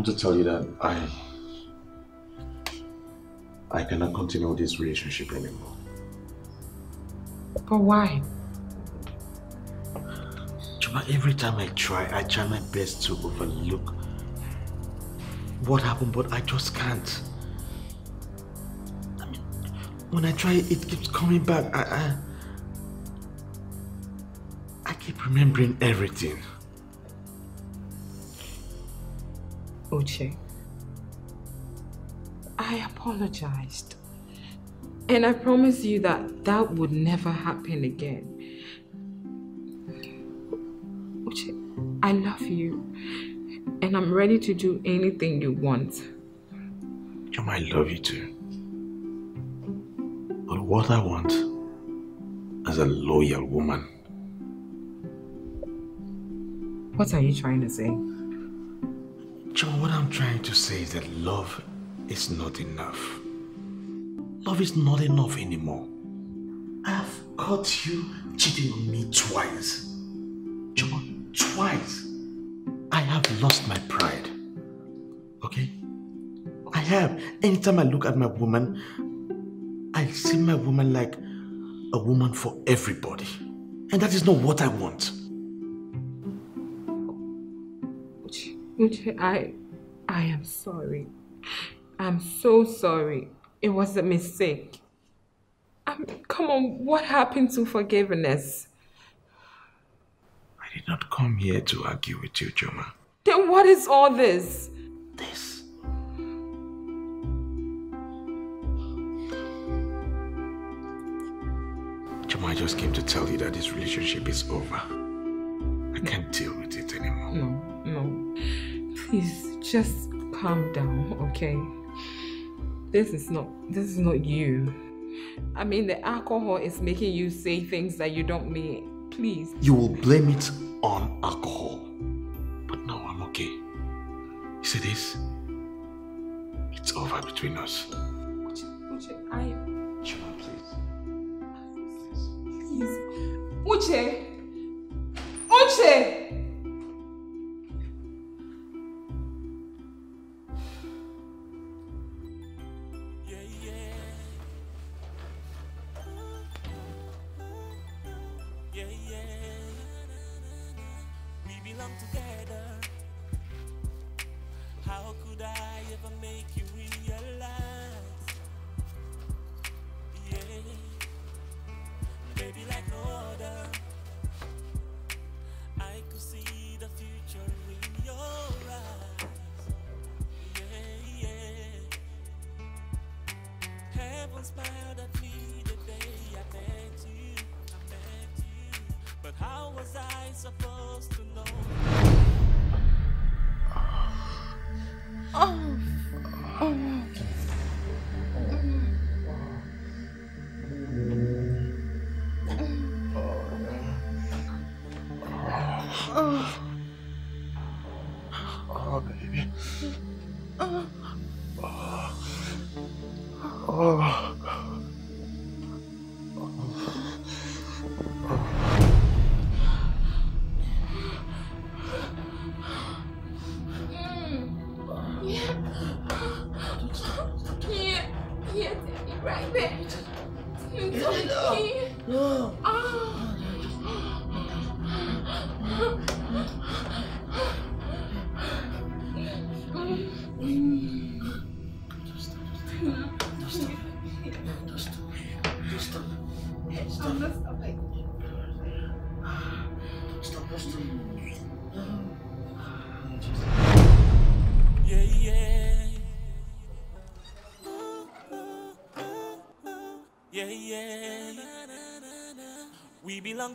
To tell you that I cannot continue this relationship anymore. But why? Chuma, every time I try my best to overlook what happened, but I just can't. I mean, when I try, it keeps coming back. I keep remembering everything. Uche, I apologized and I promise you that would never happen again. Uche, I love you and I'm ready to do anything you want. Chuma, I love you too. But what I want as a loyal woman. What are you trying to say? John, what I'm trying to say is that love is not enough. Love is not enough anymore. I've caught you cheating on me twice. John, twice. I have lost my pride. Okay? I have. Anytime I look at my woman, I see my woman like a woman for everybody. And that is not what I want. Uche, I am sorry. I'm so sorry. It was a mistake. Come on, what happened to forgiveness? I did not come here to argue with you, Joma. Then what is all this? This. Joma, I just came to tell you that this relationship is over. I can't deal with it anymore. No. Please, just calm down, okay? This is not you. I mean, the alcohol is making you say things that you don't mean. Please. You will blame it on alcohol. But no, I'm okay. You see this? It's over between us. Uche, I am... Chuma, please. Please. Uche! Uche!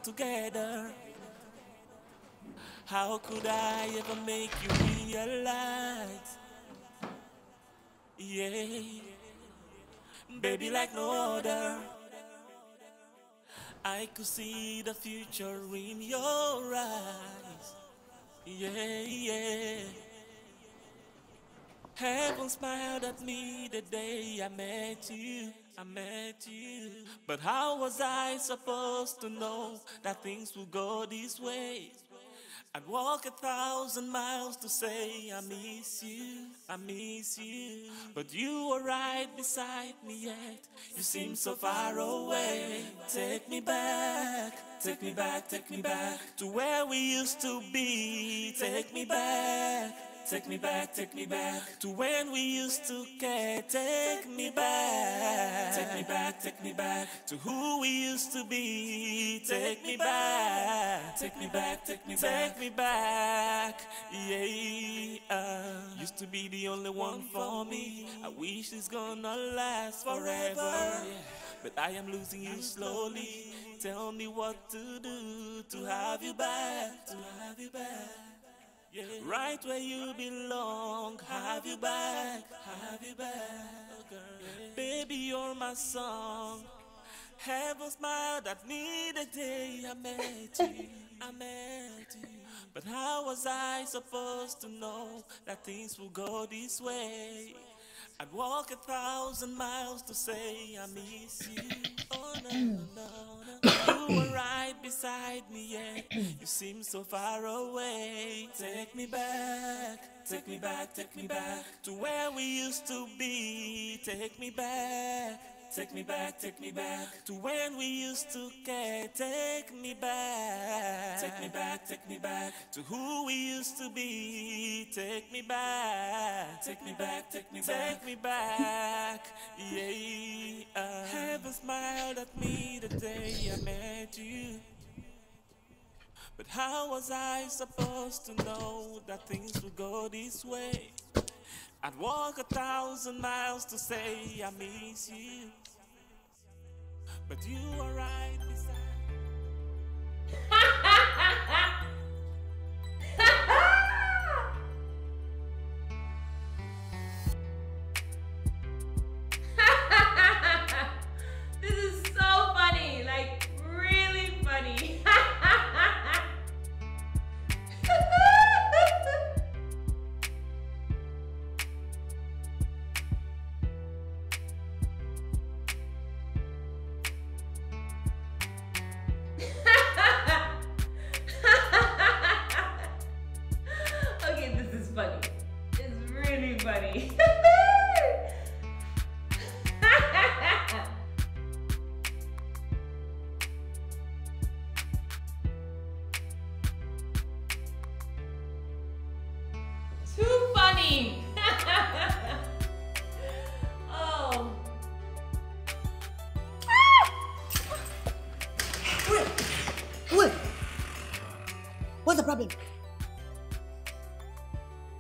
Together, how could I ever make you realize? Yeah, baby, like no other, I could see the future in your eyes. Yeah, heaven smiled at me the day I met you, but how was I supposed to know that things would go this way? I'd walk 1,000 miles to say I miss you, but you were right beside me yet you seem so far away. Take me back to where we used to be. Take me back to when we used to care. Take me back to who we used to be. Take me back. Yeah, used to be the only one for me. I wish it's gonna last forever, but I am losing you slowly. Tell me what to do to have you back. Yeah. Right where you belong, have you back, oh girl, yeah. Baby, you're my song. Heaven smiled at me the day I met you, I met you. But how was I supposed to know that things will go this way? I'd walk 1,000 miles to say I miss you. Oh no, no, no. You were right beside me, yeah. You seem so far away. Take me back, take me back, take me back to where we used to be. Take me back, take me back, take me back to when we used to care. Take me back, take me back, take me back to who we used to be. Take me back, take me back, take me back, take me back. Yeah, heaven smiled at me the day I met you. But how was I supposed to know that things would go this way? I'd walk 1,000 miles to say I miss you, but you are right beside. This is so funny, like really funny.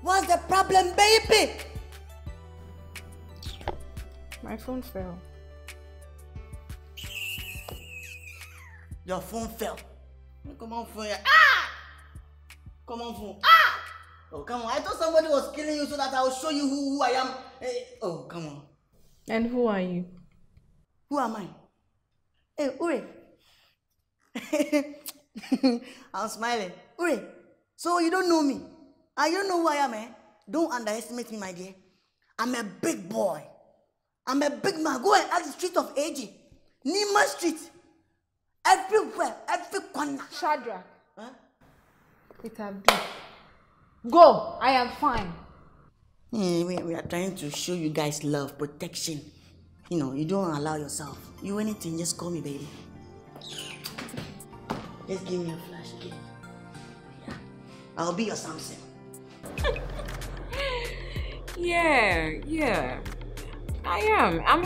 What's the problem, baby? My phone fell. Your phone fell. Comment phone? Ah! Comment phone? Ah! Oh, come on. I thought somebody was killing you so that I would show you who I am. Hey, oh, come on. And who are you? Who am I? Hey, Ure. I'm smiling. Ure. So you don't know me. I don't know who I am, eh? Don't underestimate me, my dear. I'm a big boy. I'm a big man. Go and ask the street of AG. Nima Street. Everywhere, every corner. Shadrach. Huh? It have been. Go. I am fine. We are trying to show you guys love, protection. You know, you don't allow yourself. You anything, just call me, baby. Just give me a flash. I'll be your Samson. Yeah. I am. I'm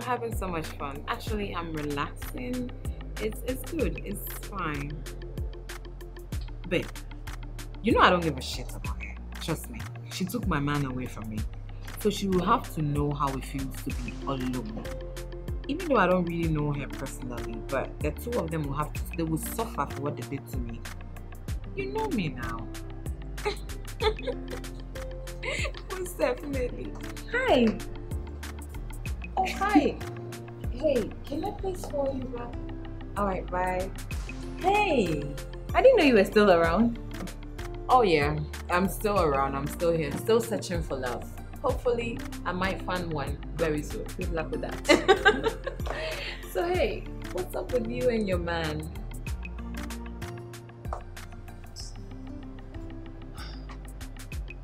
having so much fun. Actually, I'm relaxing. It's good. It's fine. Babe, you know I don't give a shit about her. Trust me. She took my man away from me, so she will have to know how it feels to be alone. Even though I don't really know her personally, but the two of them will have to. They will suffer for what they did to me. You know me now. Most definitely. Hi. Oh, hi. Hey, can I please call you back? Alright, bye. Hey. I didn't know you were still around. Oh yeah, I'm still around. I'm still here. Still searching for love. Hopefully, I might find one very soon. Good luck with that. So hey, what's up with you and your man?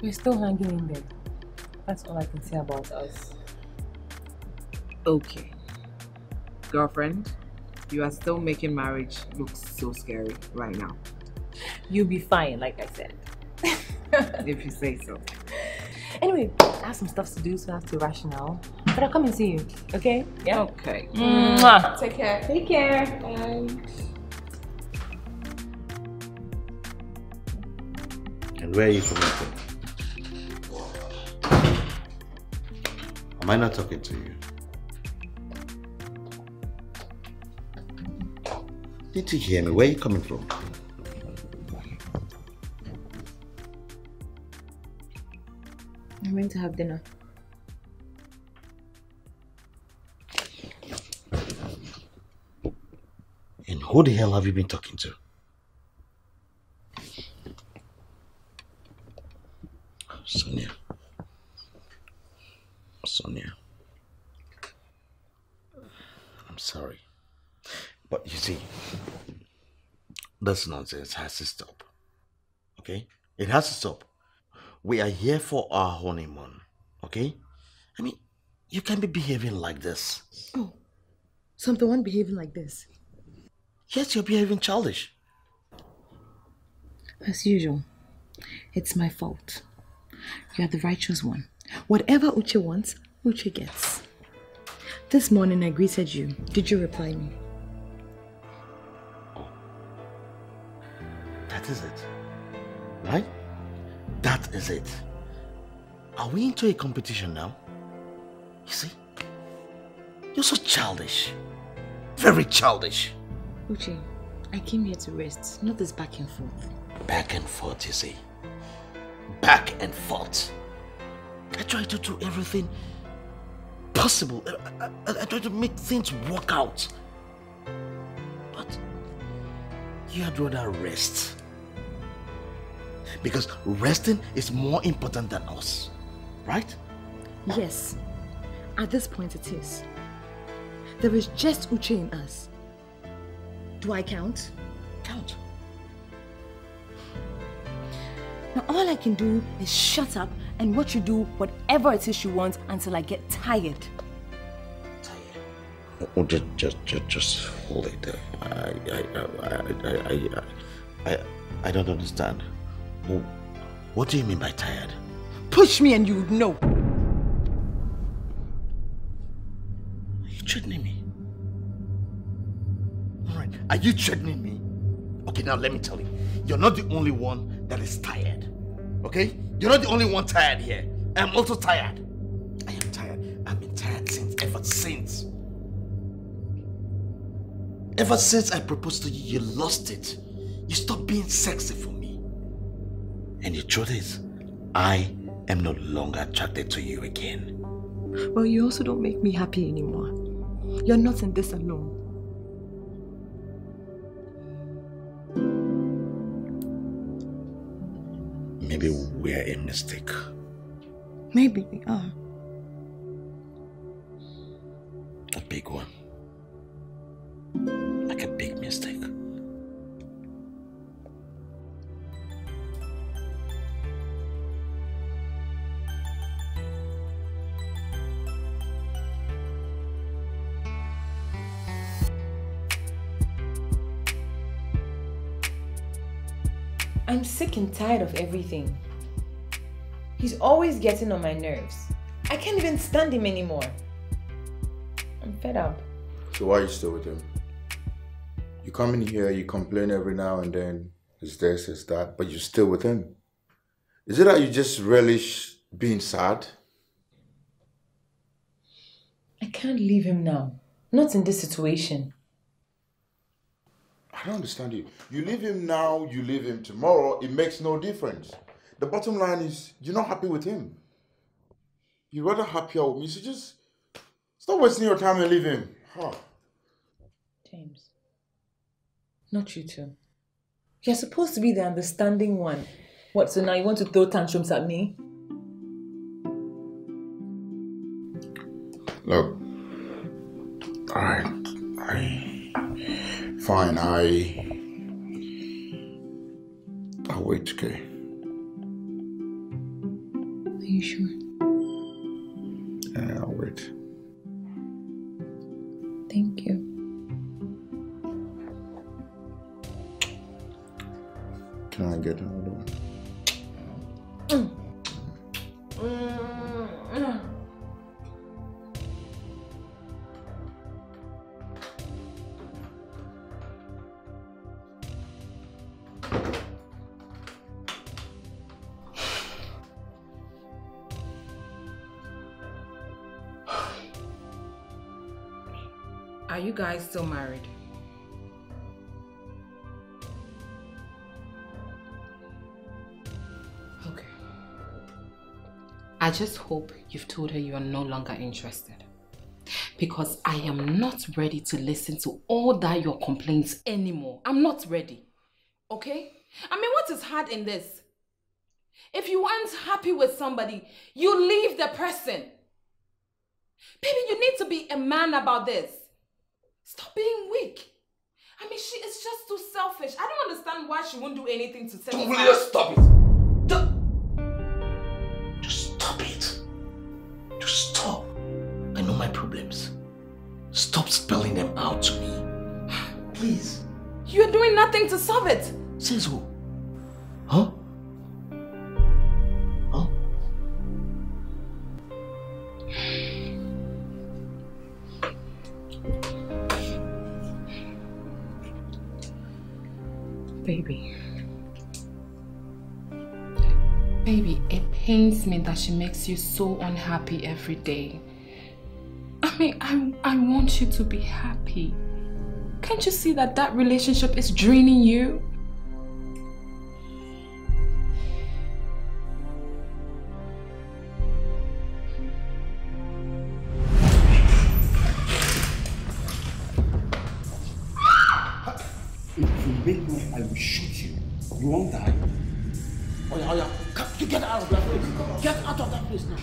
We're still hanging in there. That's all I can say about us. Okay. Girlfriend, you are still making marriage look so scary right now. You'll be fine, like I said. If you say so. Anyway, I have some stuff to do, so I have to rationale. But I'll come and see you, okay? Yeah? Okay. Mwah. Take care. Take care. Bye. And where are you from? Am I not talking to you? Did you hear me? Where are you coming from? I'm going to have dinner. And who the hell have you been talking to? Sonia. I'm sorry. But you see, this nonsense has to stop. Okay? It has to stop. We are here for our honeymoon. Okay? I mean, you can't be behaving like this. Oh, so I'm the one behaving like this? Yes, you're behaving childish. As usual, it's my fault. You're the righteous one. Whatever Uche wants, Uche gets. This morning I greeted you. Did you reply me? Oh. That is it. Right? That is it. Are we into a competition now? You see? You're so childish. Very childish. Uche, I came here to rest, not this back and forth. Back and forth, you see? Back and forth. I try to do everything possible. I try to make things work out. But you had rather rest. Because resting is more important than us. Right? Yes. At this point it is. There is just Uche in us. Do I count? Count. Now all I can do is shut up and watch you do whatever it is you want until I get tired. Oh, just hold it there. I don't understand. What do you mean by tired? Push me and you would know. Are you threatening me? Alright, are you threatening me? Okay, now let me tell you. You're not the only one that is tired. Okay? You're not the only one tired here. I'm also tired. I am tired. I've been tired since, ever since. Ever since I proposed to you, you lost it. You stopped being sexy for me. And the truth is, I am no longer attracted to you again. Well, you also don't make me happy anymore. You're not in this alone. Maybe we're a mistake. Maybe we are. A big one. Like a big mistake. I'm sick and tired of everything. He's always getting on my nerves. I can't even stand him anymore. I'm fed up. So why are you still with him? You come in here, you complain every now and then. It's this, it's that, but you're still with him. Is it that you just relish being sad? I can't leave him now. Not in this situation. I don't understand you. You leave him now, you leave him tomorrow, it makes no difference. The bottom line is, you're not happy with him. You're rather happier with me, so just stop wasting your time and leave him. Huh. James, not you two. You're supposed to be the understanding one. What, so now you want to throw tantrums at me? Look, all right, Fine, I'll wait, okay? Are you sure? Yeah, I'll wait. Thank you. Can I get another one? Guys still married? Okay. I just hope you've told her you are no longer interested. because I am not ready to listen to all that your complaints anymore. I'm not ready, okay? I mean, what is hard in this? If you aren't happy with somebody, you leave the person. Baby, you need to be a man about this. Stop being weak. I mean, she is just too selfish. I don't understand why she won't do anything to tell me. Just stop it. Just stop it. Just stop. I know my problems. Stop spelling them out to me. Please. You're doing nothing to solve it. Says who? Huh? Baby, it pains me that she makes you so unhappy every day. I mean, I want you to be happy. Can't you see that that relationship is draining you? You won't die. Oh yeah. Get out of that place. Get out of that place now.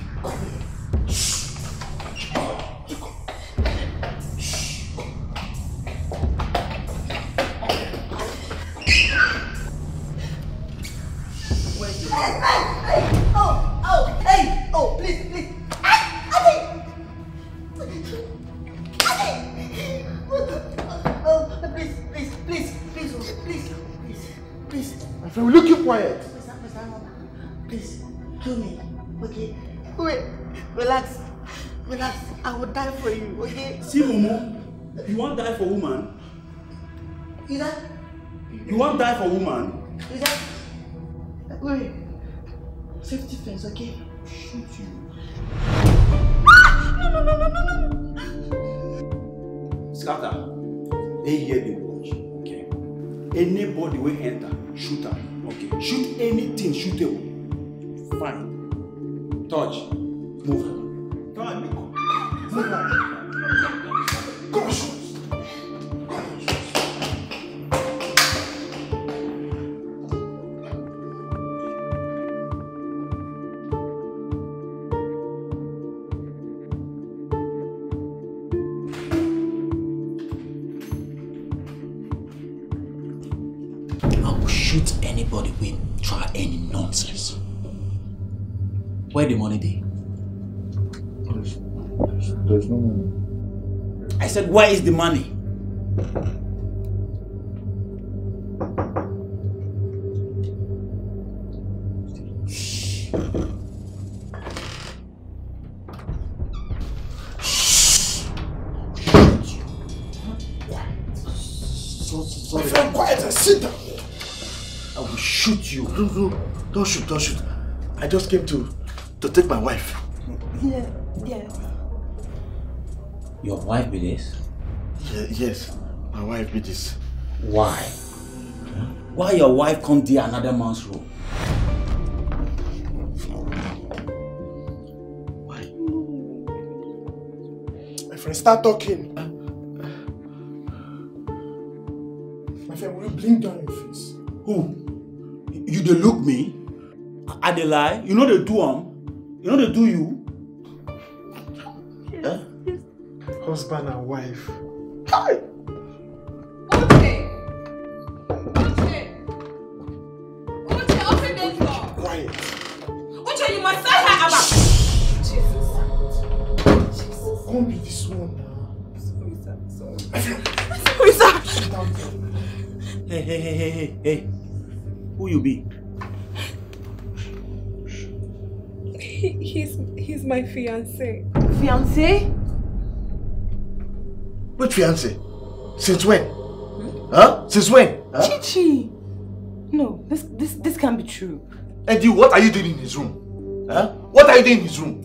See, Momo, you won't die for woman. You won't die for woman. Wait. Safety fence, okay? Shoot you. No. Scatter. They hear the watch, okay? Anybody will enter, shoot her, okay? Shoot anything, shoot her. Fine. Touch. Move her. Come on, Nico. Move her. Gosh! I will shoot anybody who try any nonsense. Where the money dey? There's no money. I said, where is the money? Quiet. Quiet. Sit down. I will shoot you. Don't shoot. I just came to take my wife. Yeah. Your wife be this? Yes, my wife be this. Why? Huh? Why your wife come there another man's room? Why? My friend, start talking. My friend, will you blink down your face? Who? You dey look me? I dey lie? You know they do them? You know they do you? Husband and wife. Hi! Uche, open the door! Quiet! Uche, you must tell her about... Jesus! Don't be this one now. Sorry, sir. Hey. Who you be? He's my fiancé. Fiancé? Which fiancé? Since when? Huh? Since when? Huh? Chichi! No, this can't be true. And you, what are you doing in his room? Huh? What are you doing in his room?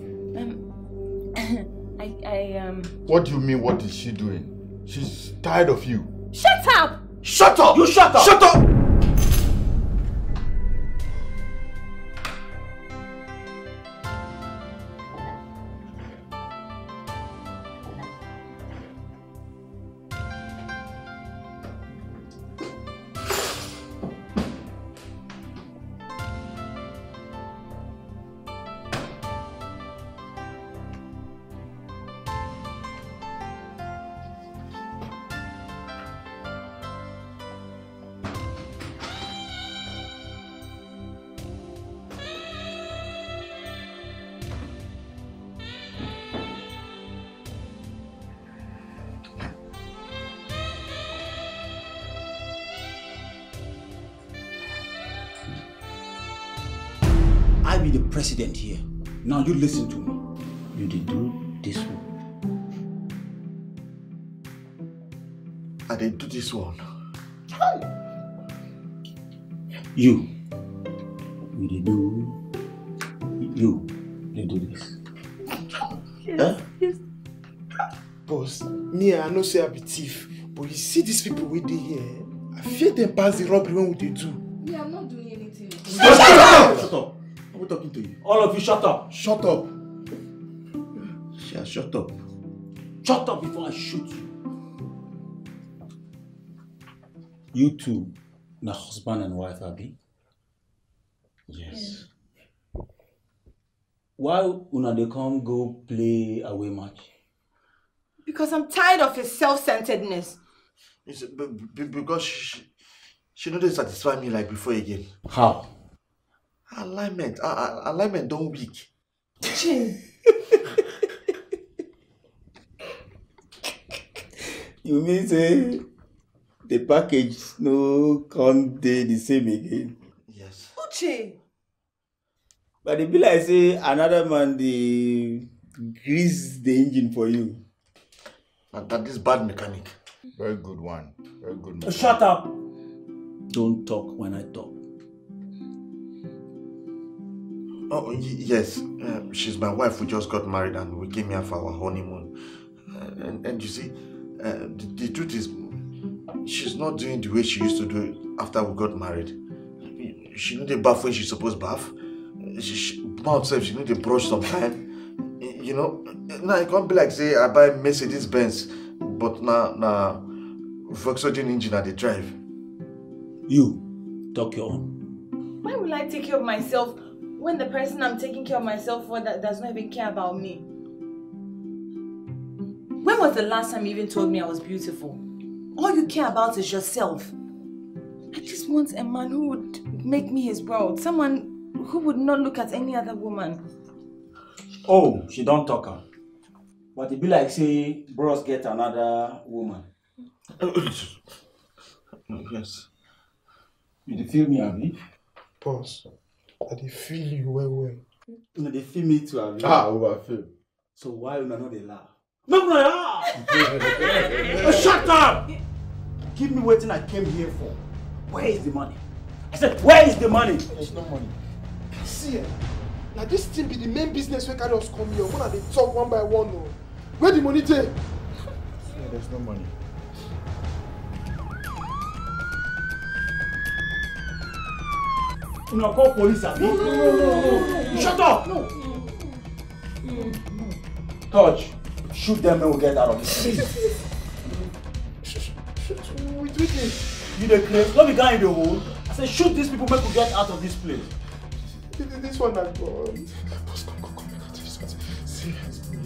What do you mean, what is she doing? She's tired of you. Shut up! Shut up! You shut up! Shut up! be the president here. Now you listen to me. You did do this one. I did do this one. You did do this. Yes, huh? Yes. Boss, me, I know say I be thief, but you see these people with they here. I fear them pass the robbery when they do. Me, I'm not doing anything. Shut up! Shut up! I'm talking to you. All of you, shut up! Shut up! Yeah, shut up. Shut up before I shoot you. You two, now husband and wife, Abby? Yes. Yeah. Why una they come go play away match? Because I'm tired of his self-centeredness. Because she doesn't satisfy me like before again. How? Alignment. Alignment don't weak. You mean say the package no can't be the same again? Yes. Uche. But it be like say another man they grease the engine for you. And that is bad mechanic. Very good one. Very good mechanic. Shut up! Don't talk when I talk. Oh, yes. She's my wife. We just got married and we came here for our honeymoon. And you see, the truth is, she's not doing the way she used to do it after we got married. She knew the bath when she's supposed to bath. She mouth said she knew the brush sometime. You know, now it can't be like say I buy Mercedes Benz, but now Volkswagen engine at the drive. You talk your own. Why will I take care of myself when the person I'm taking care of myself for that does not even care about me? When was the last time you even told me I was beautiful? All you care about is yourself. I just want a man who would make me his world, someone who would not look at any other woman. Oh, she don't talk her. But it be like say, bros get another woman. Yes. You dey feel me, Abi? Boss, I dey feel you well. No, they feel me too, Abi. Ah, overfeel. So why you not dey laugh? No, laugh! Oh, shut up! Give me what I came here for. Where is the money? I said, where is the money? There's no money. See it. Now this thing be the main business we carry us come here. When are they talk one by one? No? Where the money take? Yeah, there's no money. You not call police at me? No. Shut up! No. Touch. Shoot them and we'll get out of this. We do this. You the place? Not be guy in the hole. I said shoot these people make we get out of this place. This one that gone. Boss, come, make out of this one. Seriously.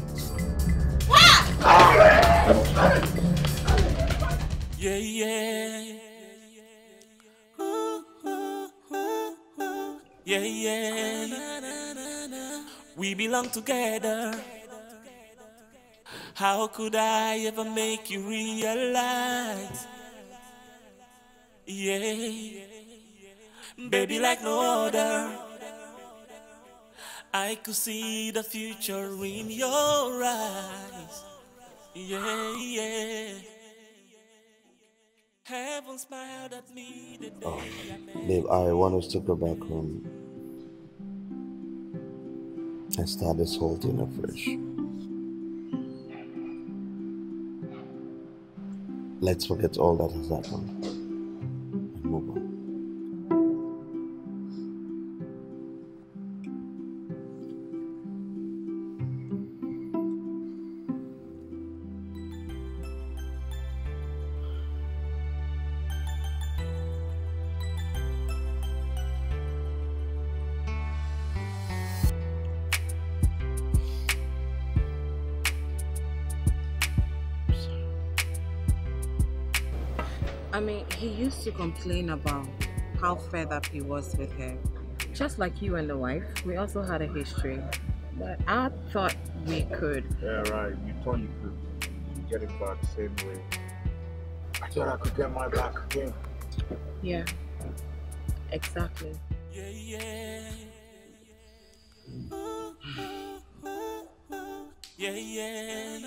Yeah. Yeah. We belong together. How could I ever make you realize? Yeah. Baby, like no other. I could see the future in your eyes. Yeah. Heaven smiled at me the day I met you. Babe, I want us to go back home and start this whole thing afresh. Let's forget all that has happened and move on. To complain about how fed up he was with her. Just like you and the wife, we also had a history. But I thought we could. Yeah, right. You thought you could. You get it back the same way. I thought I could get my back again. Yeah. Exactly. Yeah. Yeah, yeah.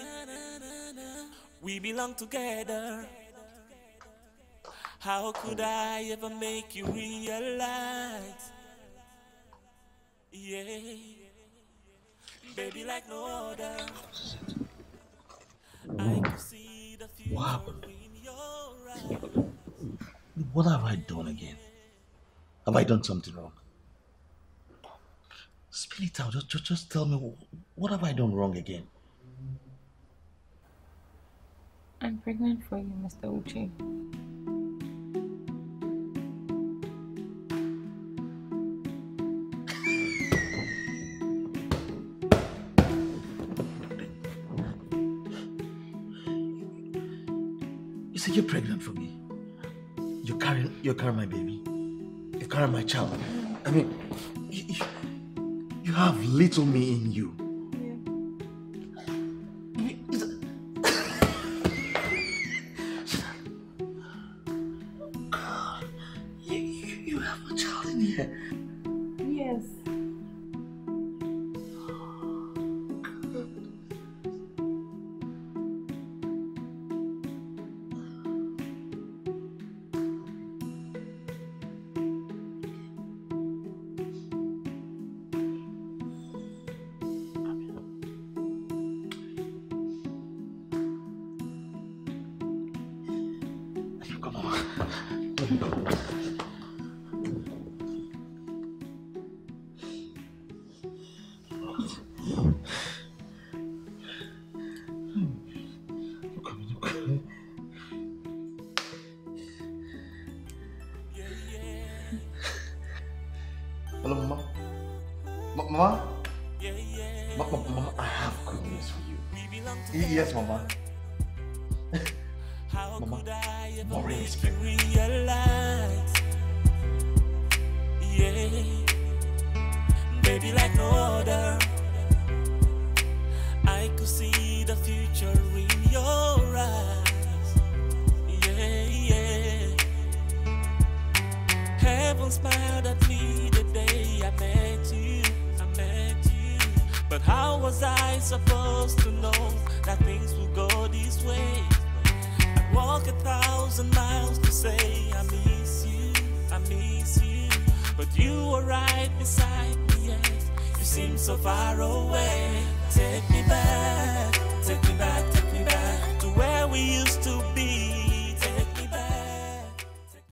We belong together. How could I ever make you realize? Yeah. Baby, like no other. I can see the future in your eyes. What have I done again? Have I done something wrong? Spill it out. Just tell me, what have I done wrong again? I'm pregnant for you, Mr. Uche. You said you're pregnant for me. You're carrying my baby. You're carrying my child. I mean, you have little me in you. You have a child in here. Yes. So far away, take me back.